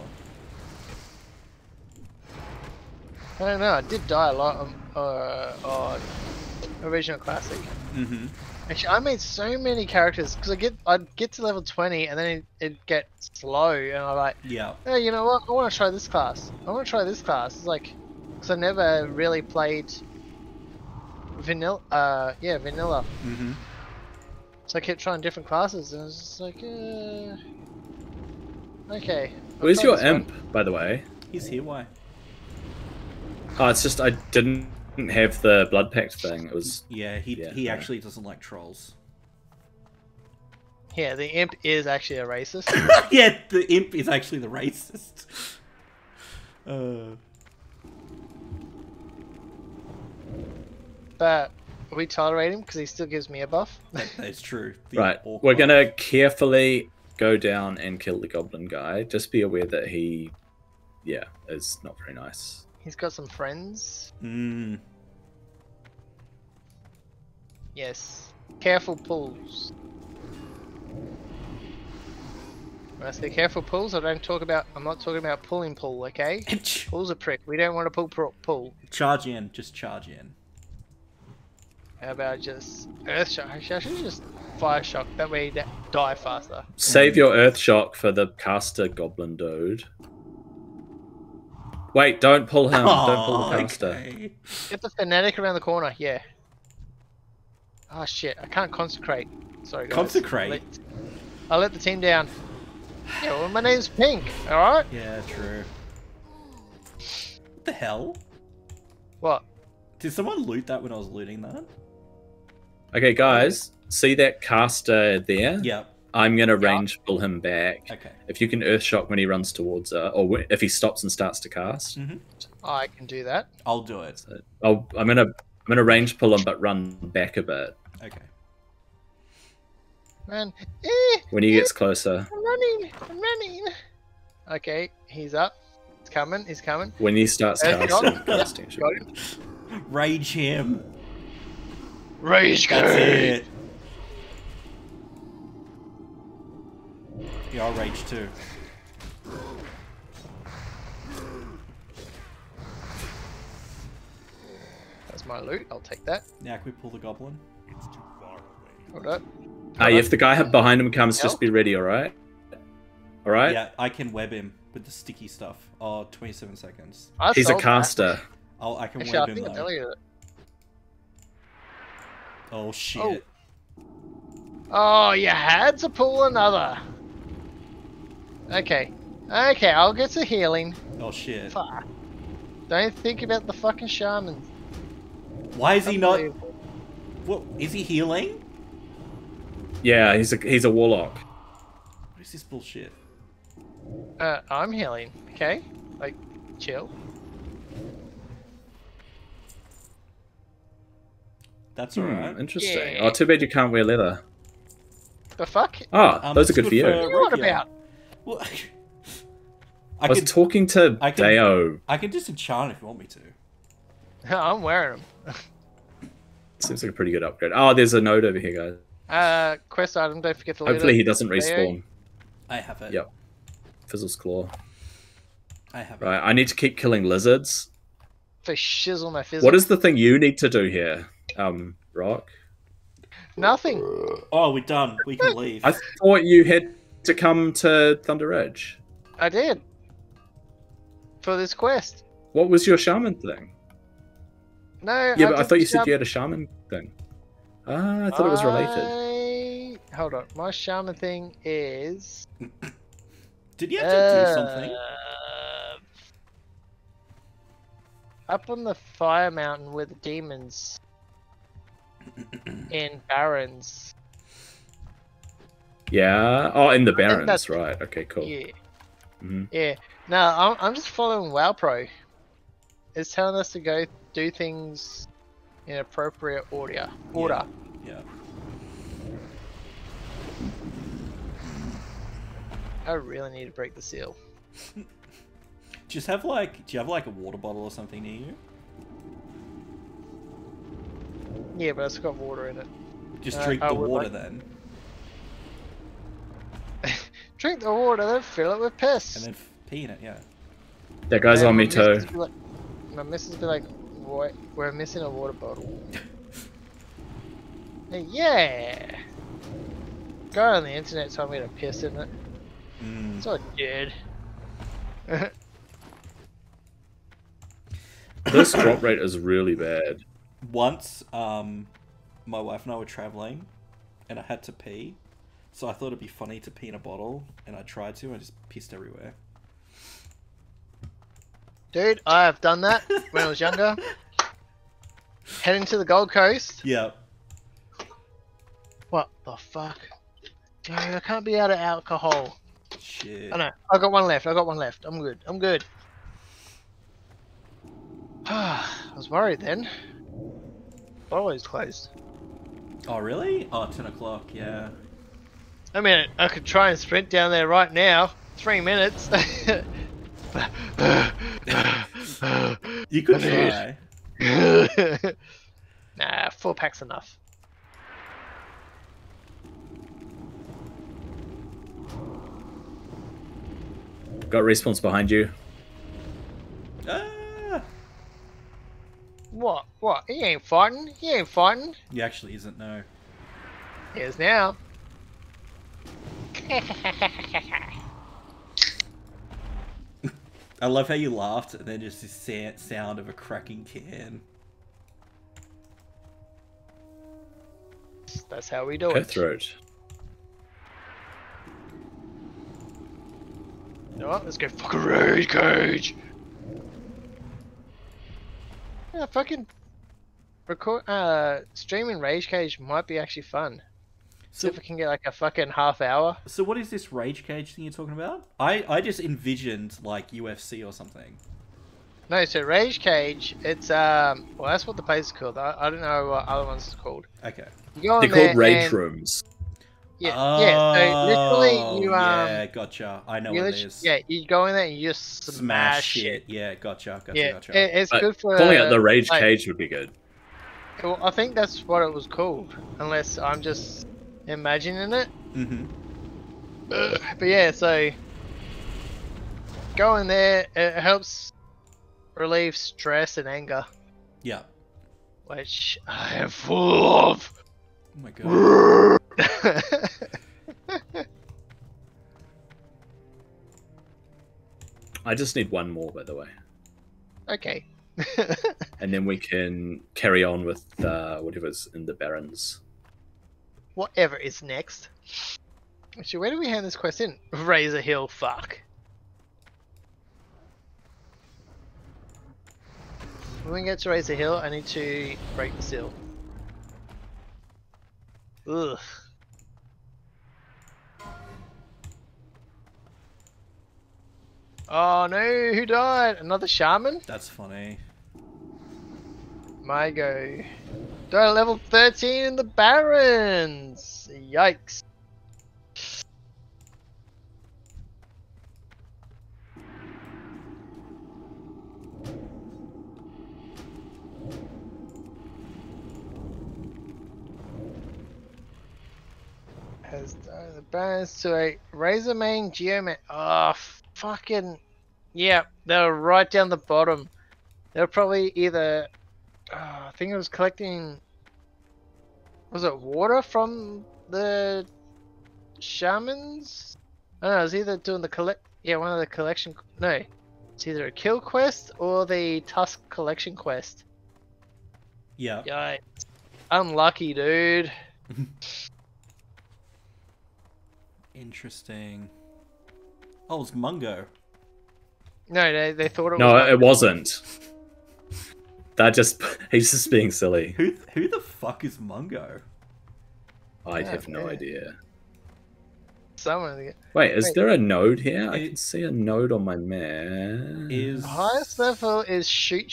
I don't know. I did die a lot on original classic. Mm-hmm. Actually, I made so many characters because I'd get to level 20 and then it'd get slow, and I'm like, yeah, hey, you know what? I want to try this class. I want to try this class. It's like, because I never really played vanilla. Yeah, vanilla. Mm-hmm. So I kept trying different classes, and I was just like, okay. Where's your imp, by the way? He's here. Why? Oh, it's just I didn't have the blood pact thing. It was he actually doesn't like trolls. Yeah, the imp is actually a racist. Yeah, the imp is actually the racist. But we tolerate him because he still gives me a buff. That's true. Right, we're gonna carefully go down and kill the goblin guy. Just be aware that he, yeah, is not very nice. He's got some friends. Mm. Yes. Careful pulls. When I say careful pulls, I don't talk about... I'm not talking about pulling pull, okay? Pull's a prick. We don't want to pull. Charge in. Just charge in. How about just... Earth shock? I should just fire shock. That way you die faster. Save your earth shock for the caster goblin dude. Wait, don't pull him. Oh, don't pull the caster. Okay. Get the fanatic around the corner, yeah. Oh shit, I can't consecrate. Sorry, guys. Consecrate? I let the team down. Yeah, well, my name's Pink, alright? Yeah, true. What the hell? What? Did someone loot that when I was looting that? Okay, guys, see that caster there? Yep. I'm going to range pull him back. Okay. If you can earth shock when he runs towards her, or if he stops and starts to cast. Mm-hmm. I can do that. I'll do it. So I'm gonna range pull him, but run back a bit. Okay. Man, when he gets closer. I'm running. Okay, he's up. He's coming. He's coming. When he starts casting. Rage him. Rage. That's it. Yeah, I'll rage too. That's my loot. I'll take that. Now can we pull the goblin? It's too far away. Hold up. Hey, if the guy behind him comes, just be ready, alright? Alright? Yeah, I can web him with the sticky stuff. Oh, 27 seconds. He's a caster. Oh, I can web him though. Oh, shit. Oh, you had to pull another. Okay. Okay, I'll get to healing. Oh shit. Fuck. Don't think about the fucking shaman. Why is he not... What, is he healing? Yeah, he's a warlock. What is this bullshit? I'm healing, okay? Like, chill. That's alright. Interesting. Yeah. Oh, too bad you can't wear leather. The fuck? Oh, those are good for you. What are you on about? Well, I was talking to Dayo. I can disenchant if you want me to. I'm wearing them. Seems like a pretty good upgrade. Oh, there's a node over here, guys. Quest item, don't forget to leave. Hopefully he doesn't respawn. I have it. Yep. Fizzle's Claw. I have it. Right, I need to keep killing lizards. They shizzle my fizzle. What is the thing you need to do here, Rock? Nothing. Oh, we're done. We can leave. I thought you had to come to Thunder Ridge. I did. For this quest. What was your shaman thing? No. Yeah, but I thought you said you had a shaman thing. Ah, I thought it was related. Hold on. My shaman thing is... Did you have to do something? Up on the fire mountain with the demons. In Barrens. Yeah. Oh, in the Barrens, right. Okay, cool. Yeah. Mm-hmm. Yeah. No, I'm just following WoWPro. It's telling us to go do things in appropriate order. Yeah. I really need to break the seal. Just have like, do you have like a water bottle or something near you? Yeah, but it's got water in it. Just drink the water then. Drink the water, then fill it with piss. And then pee in it, yeah. That goes on me too. Like, my missus will be like, what? We're missing a water bottle. Yeah! Guy on the internet told me to piss in it. Mm. So I did. This drop rate is really bad. Once, my wife and I were traveling, and I had to pee, so I thought it'd be funny to pee in a bottle, and I tried to, and I just pissed everywhere. Dude, I have done that when I was younger. Heading to the Gold Coast. Yeah. What the fuck? Dude, I can't be out of alcohol. Shit. I know. I got one left. I'm good. I was worried then. Always closed. Oh really? Oh, 10 o'clock, yeah. I mean, I could try and sprint down there right now. 3 minutes. You could try. Nah, 4 packs enough. Got respawns behind you. What? What? He ain't fighting. He actually isn't, no. He is now. I love how you laughed and then just the sound of a cracking can. That's how we do it. Cutthroat. You know what? Let's go fucking raid cage. Yeah, fucking record streaming Rage Cage might be actually fun. So, see if we can get like a fucking ½ hour. So what is this Rage Cage thing you're talking about? I just envisioned like UFC or something. No, so Rage Cage, it's well, that's what the place is called. I don't know what other ones is called. Okay. They're called rage rooms. Yeah, so literally you yeah, gotcha. I know what it is. Yeah, you go in there and you just smash it. Yeah, gotcha. It's good for calling out the rage cage would be good. Well, I think that's what it was called, unless I'm just imagining it. Mm-hmm. But yeah, so go in there. It helps relieve stress and anger. Yeah, which I am full of. Oh my god. I just need one more, by the way. Okay. And then we can carry on with whatever's in the Barrens. Whatever is next. Actually, where do we hand this quest in? Razor Hill, fuck. When we get to Razor Hill, I need to break the seal. Ugh. Oh no, who died? Another shaman? That's funny. Margo. Died at level 13 in the Barrens! Yikes. Has the bonus to a Razor Mane Geoman. Oh, fucking. Yeah, they were right down the bottom. They were probably either. I think it was collecting. Was it water from the shamans? I don't know, it was either doing the collect. Yeah, one of the collection. No. It's either a kill quest or the tusk collection quest. Yeah. Yikes. Unlucky, dude. Interesting. Oh, it's Mungo. No, they thought it was. No, it wasn't. That just. He's just being silly. Who the fuck is Mungo? I have no idea. Someone. Wait, is there a node here? I can see a node on my map. The highest level is Shoot.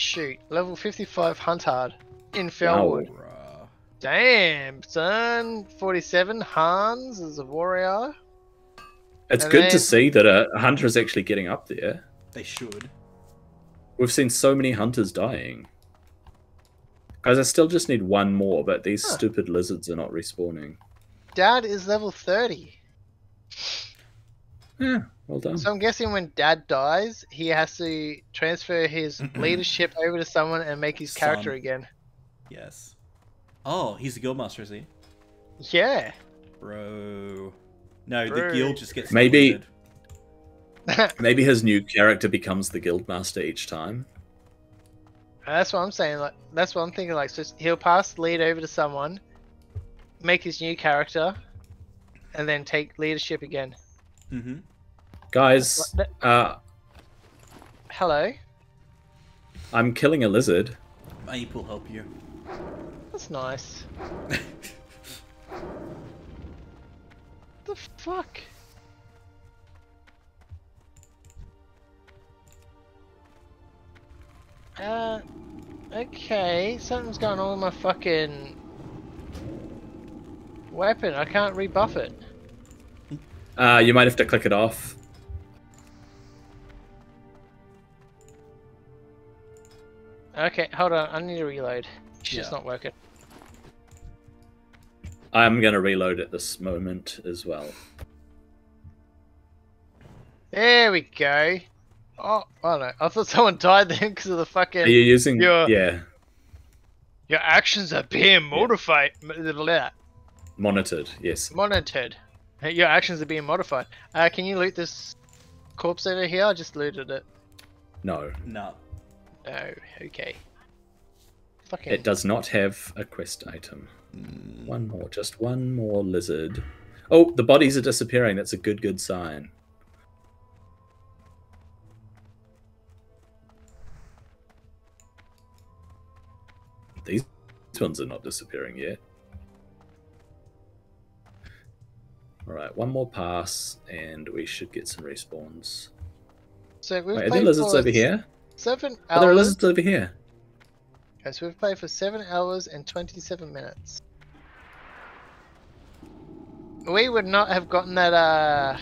Level 55 Hunt Hard in Felwood. Oh, damn, son. 47 Hans is a warrior. It's good to see that a hunter is actually getting up there. They should. We've seen so many hunters dying. Guys, I still just need one more, but these stupid lizards are not respawning. Dad is level 30. Yeah, well done. So I'm guessing when Dad dies, he has to transfer his leadership over to someone and make his character again. Yes. Oh, he's the guild master, is he? Yeah. Bro. No, the guild just gets deleted. Maybe his new character becomes the guild master each time. That's what I'm saying. Like, that's what I'm thinking. Like, so he'll pass the lead over to someone, make his new character, and then take leadership again. Mm-hmm. Guys, hello. I'm killing a lizard. My ape will help you. That's nice. The fuck? Okay, something's going on with my fucking weapon. I can't rebuff it. You might have to click it off. Okay, hold on. I need to reload. It's just not working. I'm gonna reload at this moment as well. There we go. Oh, I don't know. I thought someone died then because of the fucking. Are you using? Your actions are being modified. Yeah. Monitored. Yes. Monitored. Your actions are being modified. Can you loot this corpse over here? I just looted it. No. No. No. Okay. Fucking. It does not have a quest item. One more. Just one more lizard. Oh, the bodies are disappearing. That's a good sign. These ones are not disappearing yet. Alright, one more pass, and we should get some respawns. So we've played are there lizards over here? 7 hours. Are there lizards over here? Okay, so we've played for 7 hours and 27 minutes. We would not have gotten that,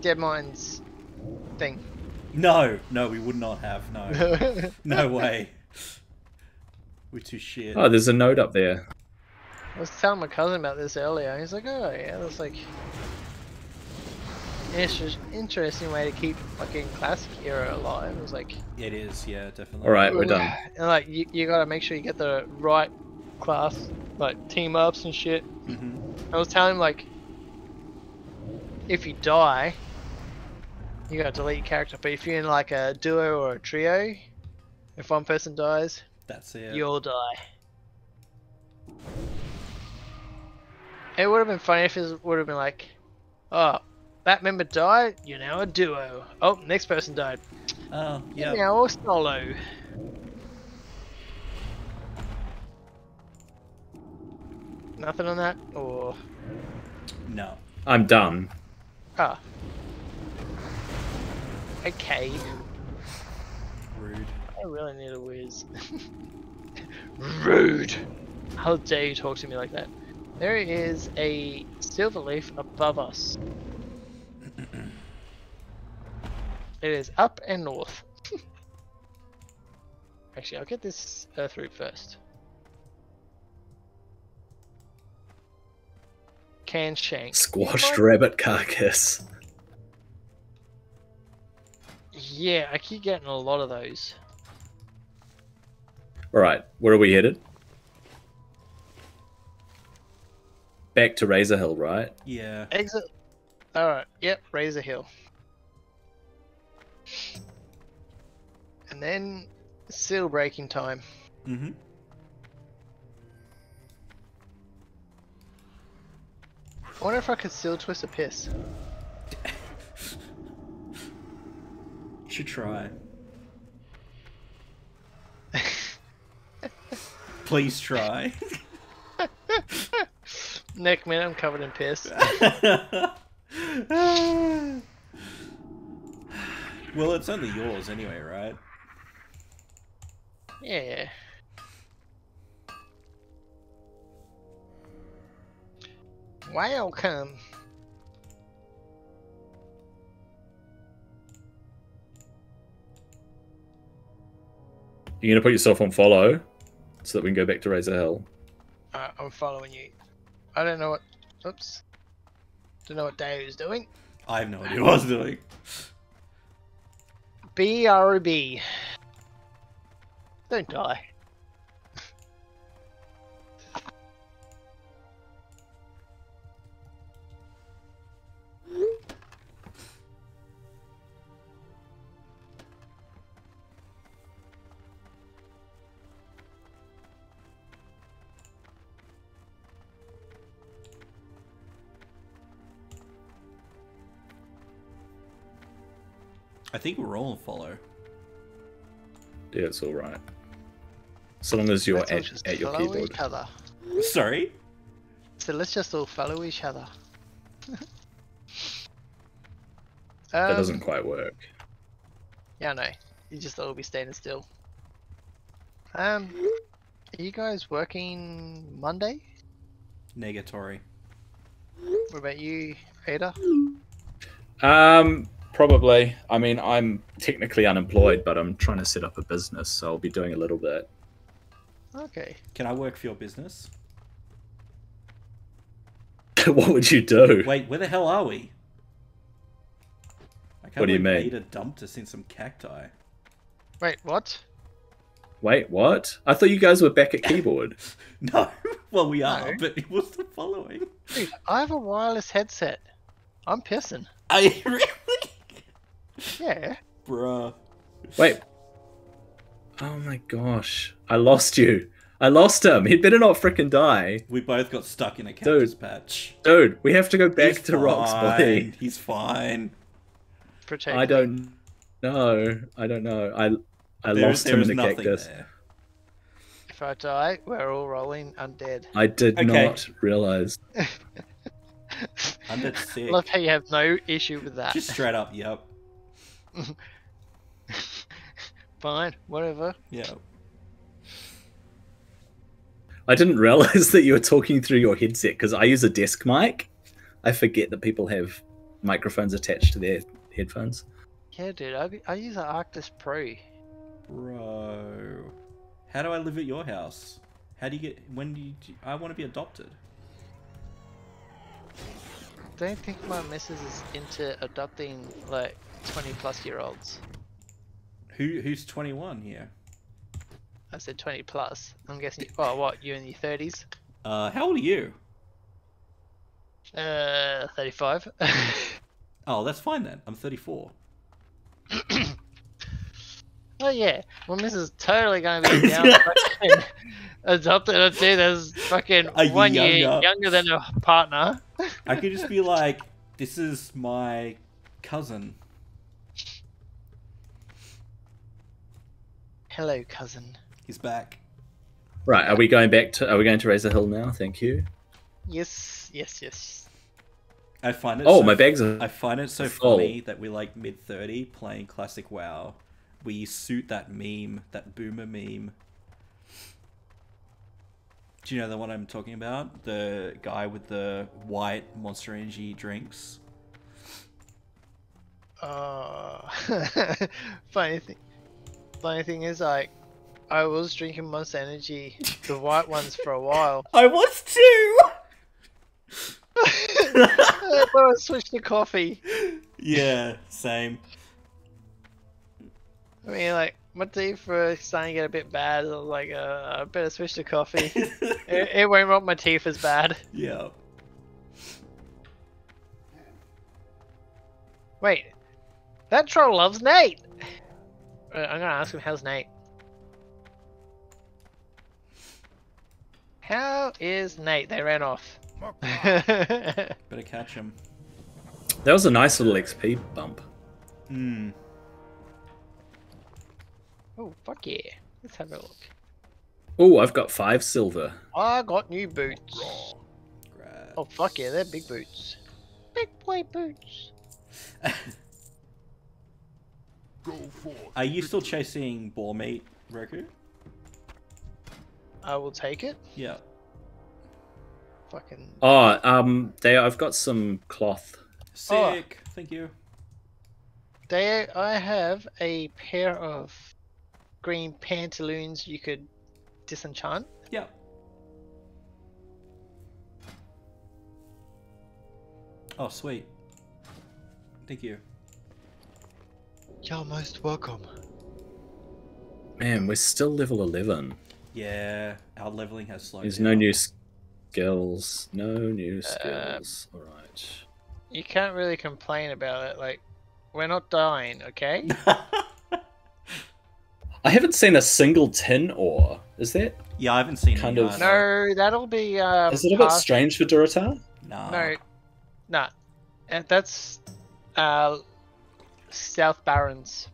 Dead Mines thing. No, we would not have, no. No way. We're too shit. Oh, there's a node up there. I was telling my cousin about this earlier, and he's like, oh yeah, that's like an interesting way to keep fucking classic era alive. I was like, it is, yeah, definitely. Alright, we're done. And like, you gotta make sure you get the right class, like team ups and shit. Mm-hmm. I was telling him, like, if you die, you gotta delete your character, but if you're in like a duo or a trio, if one person dies, that's it. You all die. It would have been funny if it would have been like, oh, that member died, you're now a duo. Oh, next person died. Oh, yeah. Now all solo. Nothing on that, or? No. I'm done. Ah. Okay. Rude. I really need a whiz. Rude. How dare you talk to me like that? There is a silver leaf above us. It is up and north. Actually, I'll get this earth root first. can shank. Squashed rabbit carcass. Yeah, I keep getting a lot of those. Alright, where are we headed? Back to Razor Hill, right? Yeah. Exit. Alright, yep, Razor Hill. And then seal breaking time. Mm-hmm. I wonder if I could seal twist a piss. Should try. Please try. Nick, man, I'm covered in piss. Well, it's only yours anyway, right? Yeah. Welcome. You're gonna put yourself on follow, so that we can go back to Razor Hill. I'm following you. I don't know what. Oops. Don't know what Dayo's doing. I have no idea what I was doing. BRB. Don't die. I think we're all on follow. Yeah, it's all right. So long as you're at your keyboard. Sorry? So let's just all follow each other. That doesn't quite work. Yeah, no. You just all be standing still. Are you guys working Monday? Negatory. What about you, Ada? Probably. I mean, I'm technically unemployed, but I'm trying to set up a business, so I'll be doing a little bit. Okay. Can I work for your business? What would you do? Wait, where the hell are we? I can't what do you mean? Ada dumped us in some cacti. Wait, what? Wait, what? I thought you guys were back at keyboard. No. Well, we are, no. But it was the following. Dude, I have a wireless headset. I'm pissing. Are you really? Yeah. Bruh. Wait. Oh my gosh. I lost you. I lost him. He'd better not frickin' die. We both got stuck in a cactus patch. Dude, we have to go back to Rock's body. He's fine. Protect I don't know. I don't know. I lost him in the cactus. There. If I die, we're all rolling undead. I did not realize. I'm sick. I love how you have no issue with that. Just straight up, yep. Fine, whatever. Yeah. I didn't realize that you were talking through your headset because I use a desk mic. I forget that people have microphones attached to their headphones. Yeah, dude, I use an Arctis Pro. Bro, how do I live at your house? How do you get? When do you? I want to be adopted. I don't think my missus is into adopting like 20+ year olds. Who's 21 here? I said 20+. I'm guessing. Oh, what? You in your 30s? How old are you? 35. Oh, that's fine then. I'm 34. Oh yeah. Well, missus is totally gonna be down. Adopted a dude that's fucking one year younger than her partner. I could just be like, this is my cousin. Hello, cousin. He's back. Right, are we going back to Razor Hill now? Thank you. Yes, yes, yes. I find it so funny that we're like mid-30 playing classic WoW. We suit that meme, that boomer meme. Do you know the one I'm talking about? The guy with the white Monster Energy drinks? Funny thing is, I was drinking Monster Energy, the white ones, for a while. I was too! I switched to coffee. Yeah, same. I mean, like, my teeth were starting to get a bit bad. I was like, I better switch to coffee. It won't rot my teeth as bad. Yeah. Wait, that troll loves Nate! I'm gonna ask him, how's Nate? How is Nate? They ran off. Better catch him. That was a nice little XP bump. Hmm. Oh, fuck yeah. Let's have a look. Oh, I've got 5 silver. I got new boots. Congrats. Oh, fuck yeah, they're big boots. Big boy boots. Are you still chasing boar meat, Roku? I will take it. Yeah. Fucking. Oh, Dayo, I've got some cloth. Sick. Oh. Thank you. Dayo, I have a pair of green pantaloons you could disenchant. Yeah. Oh, sweet. Thank you. You're most welcome. Man, we're still level 11. Yeah, our leveling has slowed down. There's no new skills. No new skills. Alright. You can't really complain about it. Like, we're not dying, okay? I haven't seen a single tin ore. Is that? Yeah, I haven't seen kind of. No, that'll be. Is it a bit strange for Durata? No. No. Nah. That's South Barrens.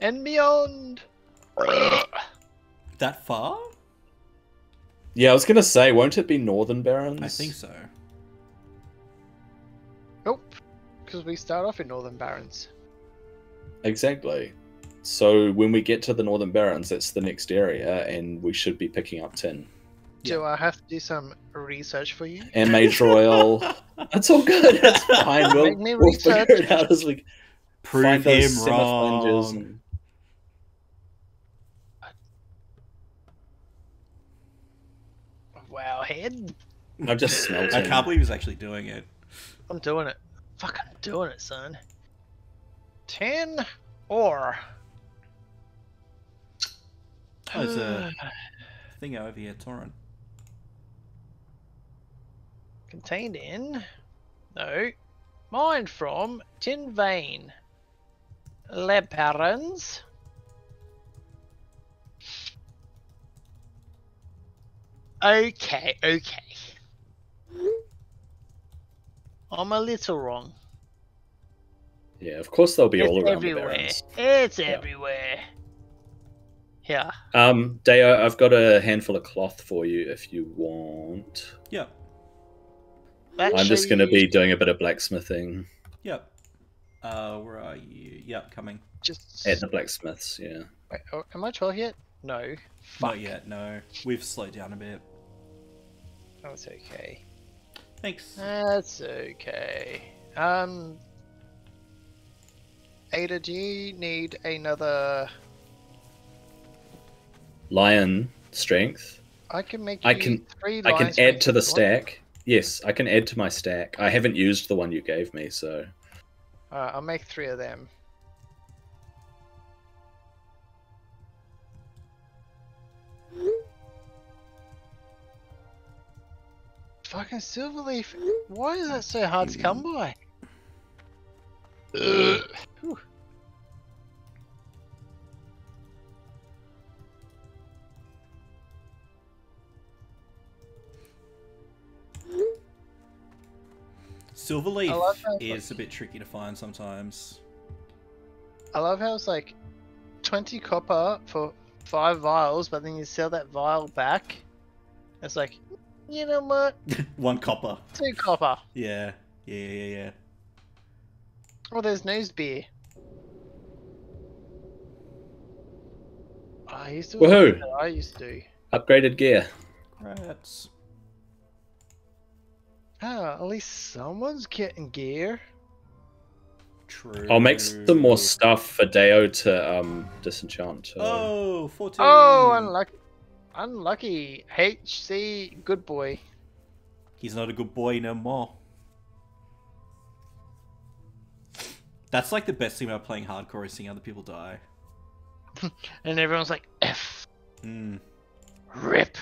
And beyond. That far? Yeah, I was gonna say, won't it be Northern Barrens? I think so. Nope. Because we start off in Northern Barrens. Exactly. So when we get to the Northern Barrens, that's the next area, and we should be picking up tin. Do I have to do some research for you? And mage royal. That's all good. That's fine. We'll figure it out as we prove find those him wrong. And... Wow, head. I'm just smelting. I can't believe he's actually doing it. I'm doing it. Fuck, I'm doing it, son. 10 or. Oh, there's a thing over here, torrent. Contained in. No. Mined from tin vein. Le Parents. Okay, okay. I'm a little wrong. Yeah, of course they'll be all around everywhere. The Barrens. It's everywhere. Yeah. Dayo, I've got a handful of cloth for you if you want. Yeah. I'm just going to be doing a bit of blacksmithing. Yep. Where are you? Yep, coming. Just at the blacksmiths. Yeah. Wait, am I 12 yet? No. Fuck. Not yet. No. We've slowed down a bit. Oh, it's okay. Thanks. That's okay. Ada, do you need another lion strength? I can make. I can add to the stack. Yes, I can add to my stack. I haven't used the one you gave me, so. I'll make 3 of them. Fucking silverleaf. Why is that so hard to come by? Silverleaf is a bit tricky to find sometimes. I love how it's like 20 copper for 5 vials, but then you sell that vial back. It's like, you know what? 1 copper. 2 copper. Yeah, yeah, yeah, yeah. Oh, there's nose beer. Oh, I used to. Woohoo! I used to. Upgraded gear. Rats. Ah, at least someone's getting gear. True. I'll make some more stuff for Dayo to disenchant. Oh, 14. Oh, unlucky. HC, good boy. He's not a good boy no more. That's like the best thing about playing hardcore is seeing other people die. And everyone's like, F. Mm. Rip.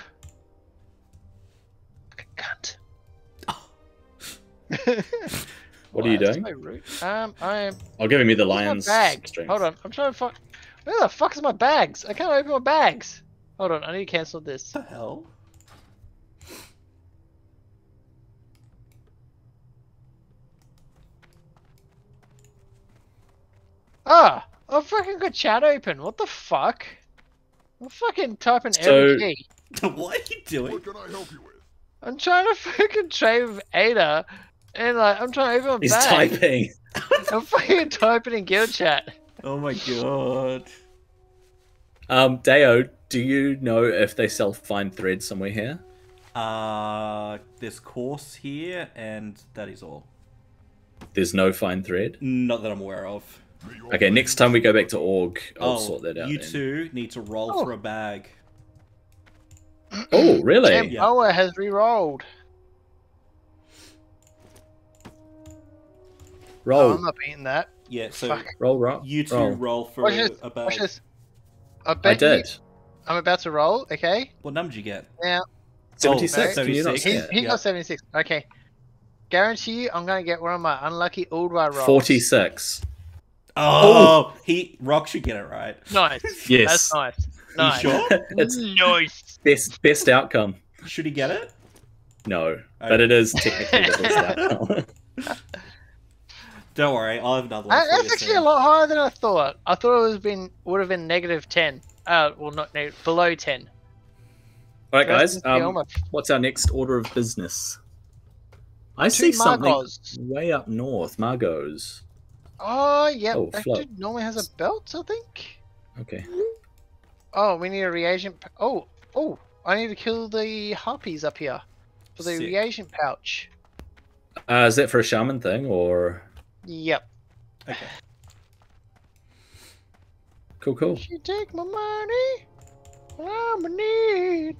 Like a cunt. Oh. What are you doing? My root. I'll give him you the lion's bag. Hold on, I'm trying to find... Where the fuck is my bags? I can't open my bags. Hold on, I need to cancel this. What the hell? Ah! I've fucking got chat open. What the fuck? I'm fucking typing LG. What are you doing? What can I help you with? I'm trying to fucking trade with Ada, and like I'm trying to open my bag. He's typing. I'm fucking typing in guild chat. Oh my god. Deo, do you know if they sell fine thread somewhere here? There's coarse here, and that is all. There's no fine thread? Not that I'm aware of. Okay, next time we go back to Org, I'll sort that out. You two need to roll for a bag. Oh, really? Tempoa has re-rolled. Roll. Oh, I'm not beating that. Yeah, so roll. You two roll for a bag. I did. I'm about to roll, okay? What number did you get? Now, 76. Oh, 76. He got 76. Okay. Guarantee you I'm going to get one of my unlucky Uldwar rolls. 46. Oh, Rock should get it right. Nice. Yes. That's nice. Nice. You sure? It's nice. Best outcome. Should he get it? No, but it is technically the best outcome. Don't worry, I'll have another one. That's actually a lot higher than I thought. I thought it would have been -10. Well, not negative, below 10. All right, guys. What's our next order of business? I see something way up north, Margo's. Oh, yeah, that dude normally has a belt, I think. Okay. Oh, we need a reagent. Oh, I need to kill the harpies up here for the reagent pouch. Is that for a shaman thing, or? Yep. Okay. Cool. She take my money. I'm in need.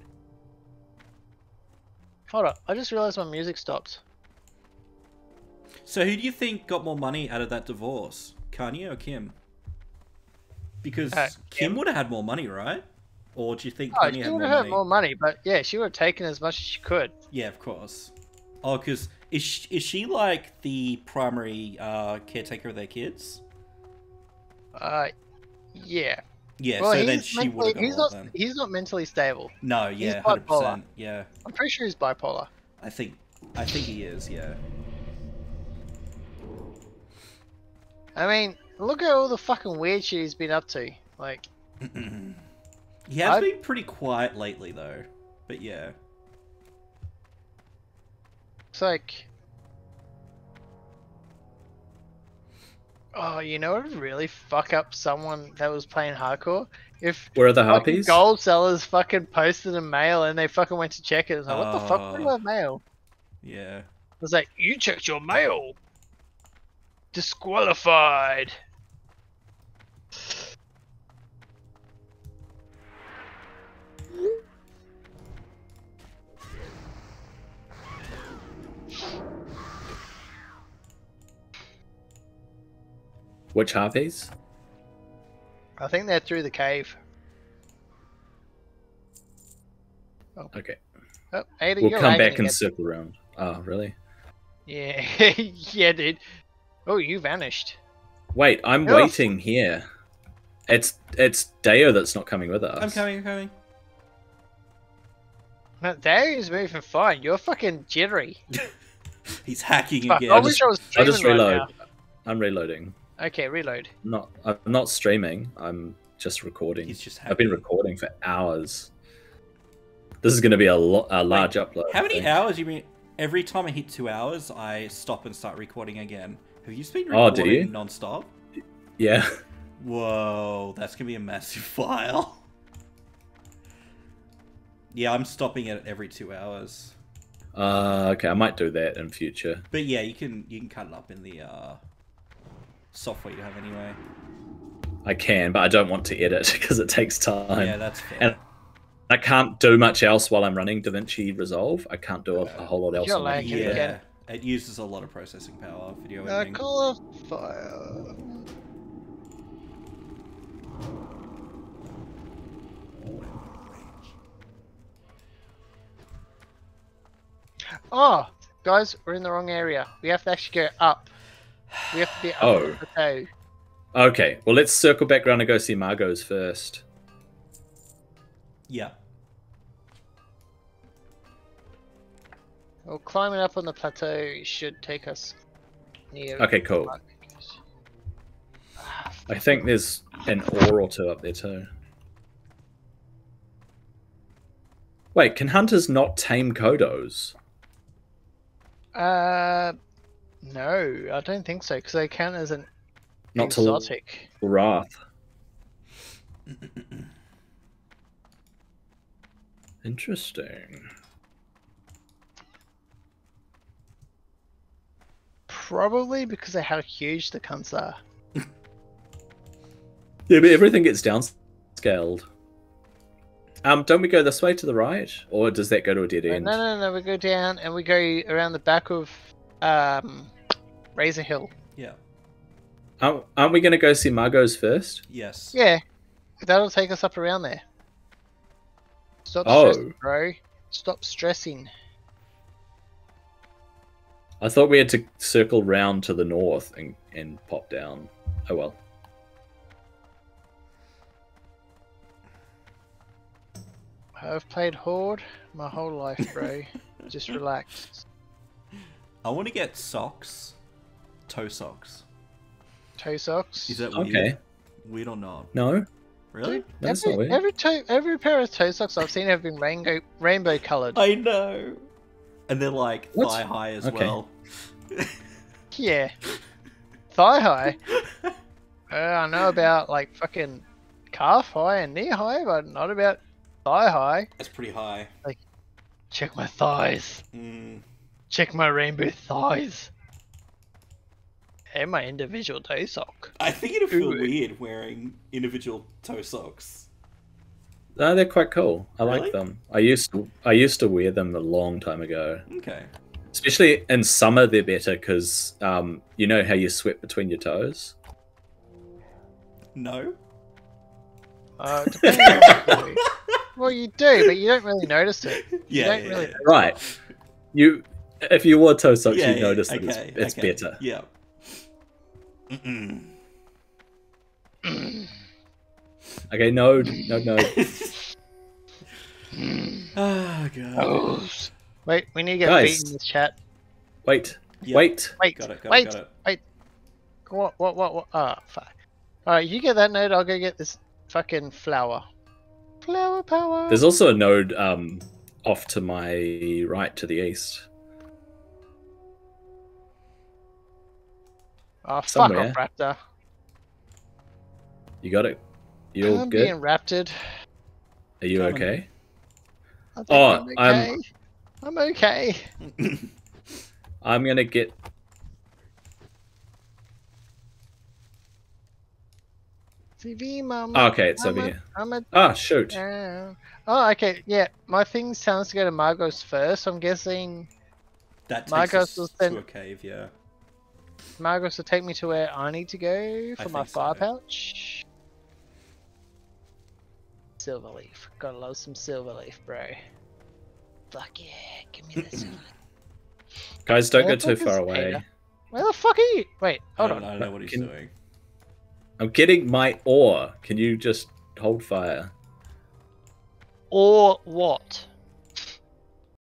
Hold up, I just realized my music stopped. So who do you think got more money out of that divorce? Kanye or Kim? Because Kim would have had more money, right? Or do you think Kanye had more money? She would have had more money, but yeah, she would have taken as much as she could. Yeah, of course. Oh, because is she like the primary caretaker of their kids? Yeah. Yeah, well, so then she would have got more then. He's not mentally stable. No, yeah, he's bipolar. 100%, yeah. I'm pretty sure he's bipolar. I think he is, yeah. I mean, look at all the fucking weird shit he's been up to. Like, he has been pretty quiet lately, though. But yeah, it's like, oh, you know what would really fuck up someone that was playing hardcore? If where are the harpies? Gold sellers fucking posted a mail and they fucking went to check it. It's like, what the fuck? What about mail? Yeah, it was like, you checked your mail. Disqualified. Which harpies? I think they're through the cave. Oh. Okay. Oh, Ada, we'll come back and circle around. Oh, really? Yeah. Yeah, dude. Oh, you vanished. Wait, I'm waiting here. It's Dayo that's not coming with us. I'm coming. No, Dayo's moving fine. You're fucking jittery. He's hacking again. I'll just reload. Right now. I'm reloading. Okay, reload. I'm not streaming. I'm just recording. He's just hacking. I've been recording for hours. This is going to be a large upload. How many hours? You mean every time I hit 2 hours, I stop and start recording again? Have you just been recording non-stop? Yeah. Whoa, that's going to be a massive file. Yeah, I'm stopping it every 2 hours. Okay, I might do that in future. But yeah, you can cut it up in the software you have anyway. I can, but I don't want to edit because it takes time. Yeah, that's fair. And I can't do much else while I'm running DaVinci Resolve. I can't do a whole lot else. You're lagging again. It uses a lot of processing power. Video editing. Call of Fire. Oh, guys, we're in the wrong area. We have to actually go up. We have to be up the Dayo. Okay, well, let's circle back around and go see Margo's first. Yeah. Well, climbing up on the plateau should take us near... Okay, cool. I think there's an ore or two up there, too. Wait, can hunters not tame kodos? No, I don't think so, because they count as an exotic. Wrath. Interesting. Probably because of how huge the cunts are. Yeah, but everything gets downscaled. Don't we go this way to the right? Or does that go to a dead end? No, we go down and we go around the back of Razor Hill. Yeah. Aren't we going to go see Margo's first? Yes. Yeah. That'll take us up around there. Stop stressing, bro. Stop stressing. I thought we had to circle round to the north and pop down. Oh well. I've played Horde my whole life, bro. Just relax. I want to get socks. Toe socks. Toe socks? Is that weird? Okay. Weird or not? No. Really? Dude, that's not weird. Every pair of toe socks I've seen have been rainbow coloured. I know. And they're like thigh high as well. Yeah. Thigh high? I know about like fucking calf high and knee high, but not about... Thigh high. That's pretty high. Like, check my thighs. Mm. Check my rainbow thighs. And my individual toe sock. I think it'd feel weird wearing individual toe socks. No, they're quite cool. I like them. I used to wear them a long time ago. Okay. Especially in summer, they're better because you know how you sweat between your toes. No. Depending on well, you do, but you don't really notice it. Yeah, you don't really right. You, if you wore toe socks, you'd notice that it's better. Yeah. Okay, no. Oh god. Oh. Wait, we need to get beat in this chat. Wait. Got it. What? Oh, fuck. All right, you get that node. I'll go get this fucking flower. Flower power. There's also a node off to my right to the east. Oh, fuck off, Raptor. You got it. You're all good. I'm being raptored. Are you okay? I'm okay. I'm gonna get. TV, mama. Okay, it's over here. Ah, shoot. Oh, okay. Yeah, my thing sounds to go to Margo's first. I'm guessing that takes Margo's us to a cave. Yeah. Margo's will take me to where I need to go for my fire pouch. Silverleaf. Gotta love some silverleaf, bro. Fuck yeah! Give me that silverleaf. Guys, don't go too far away. Ada? Where the fuck are you? Wait, hold on. I don't know what he's doing. I'm getting my ore. Can you just hold fire? Or what?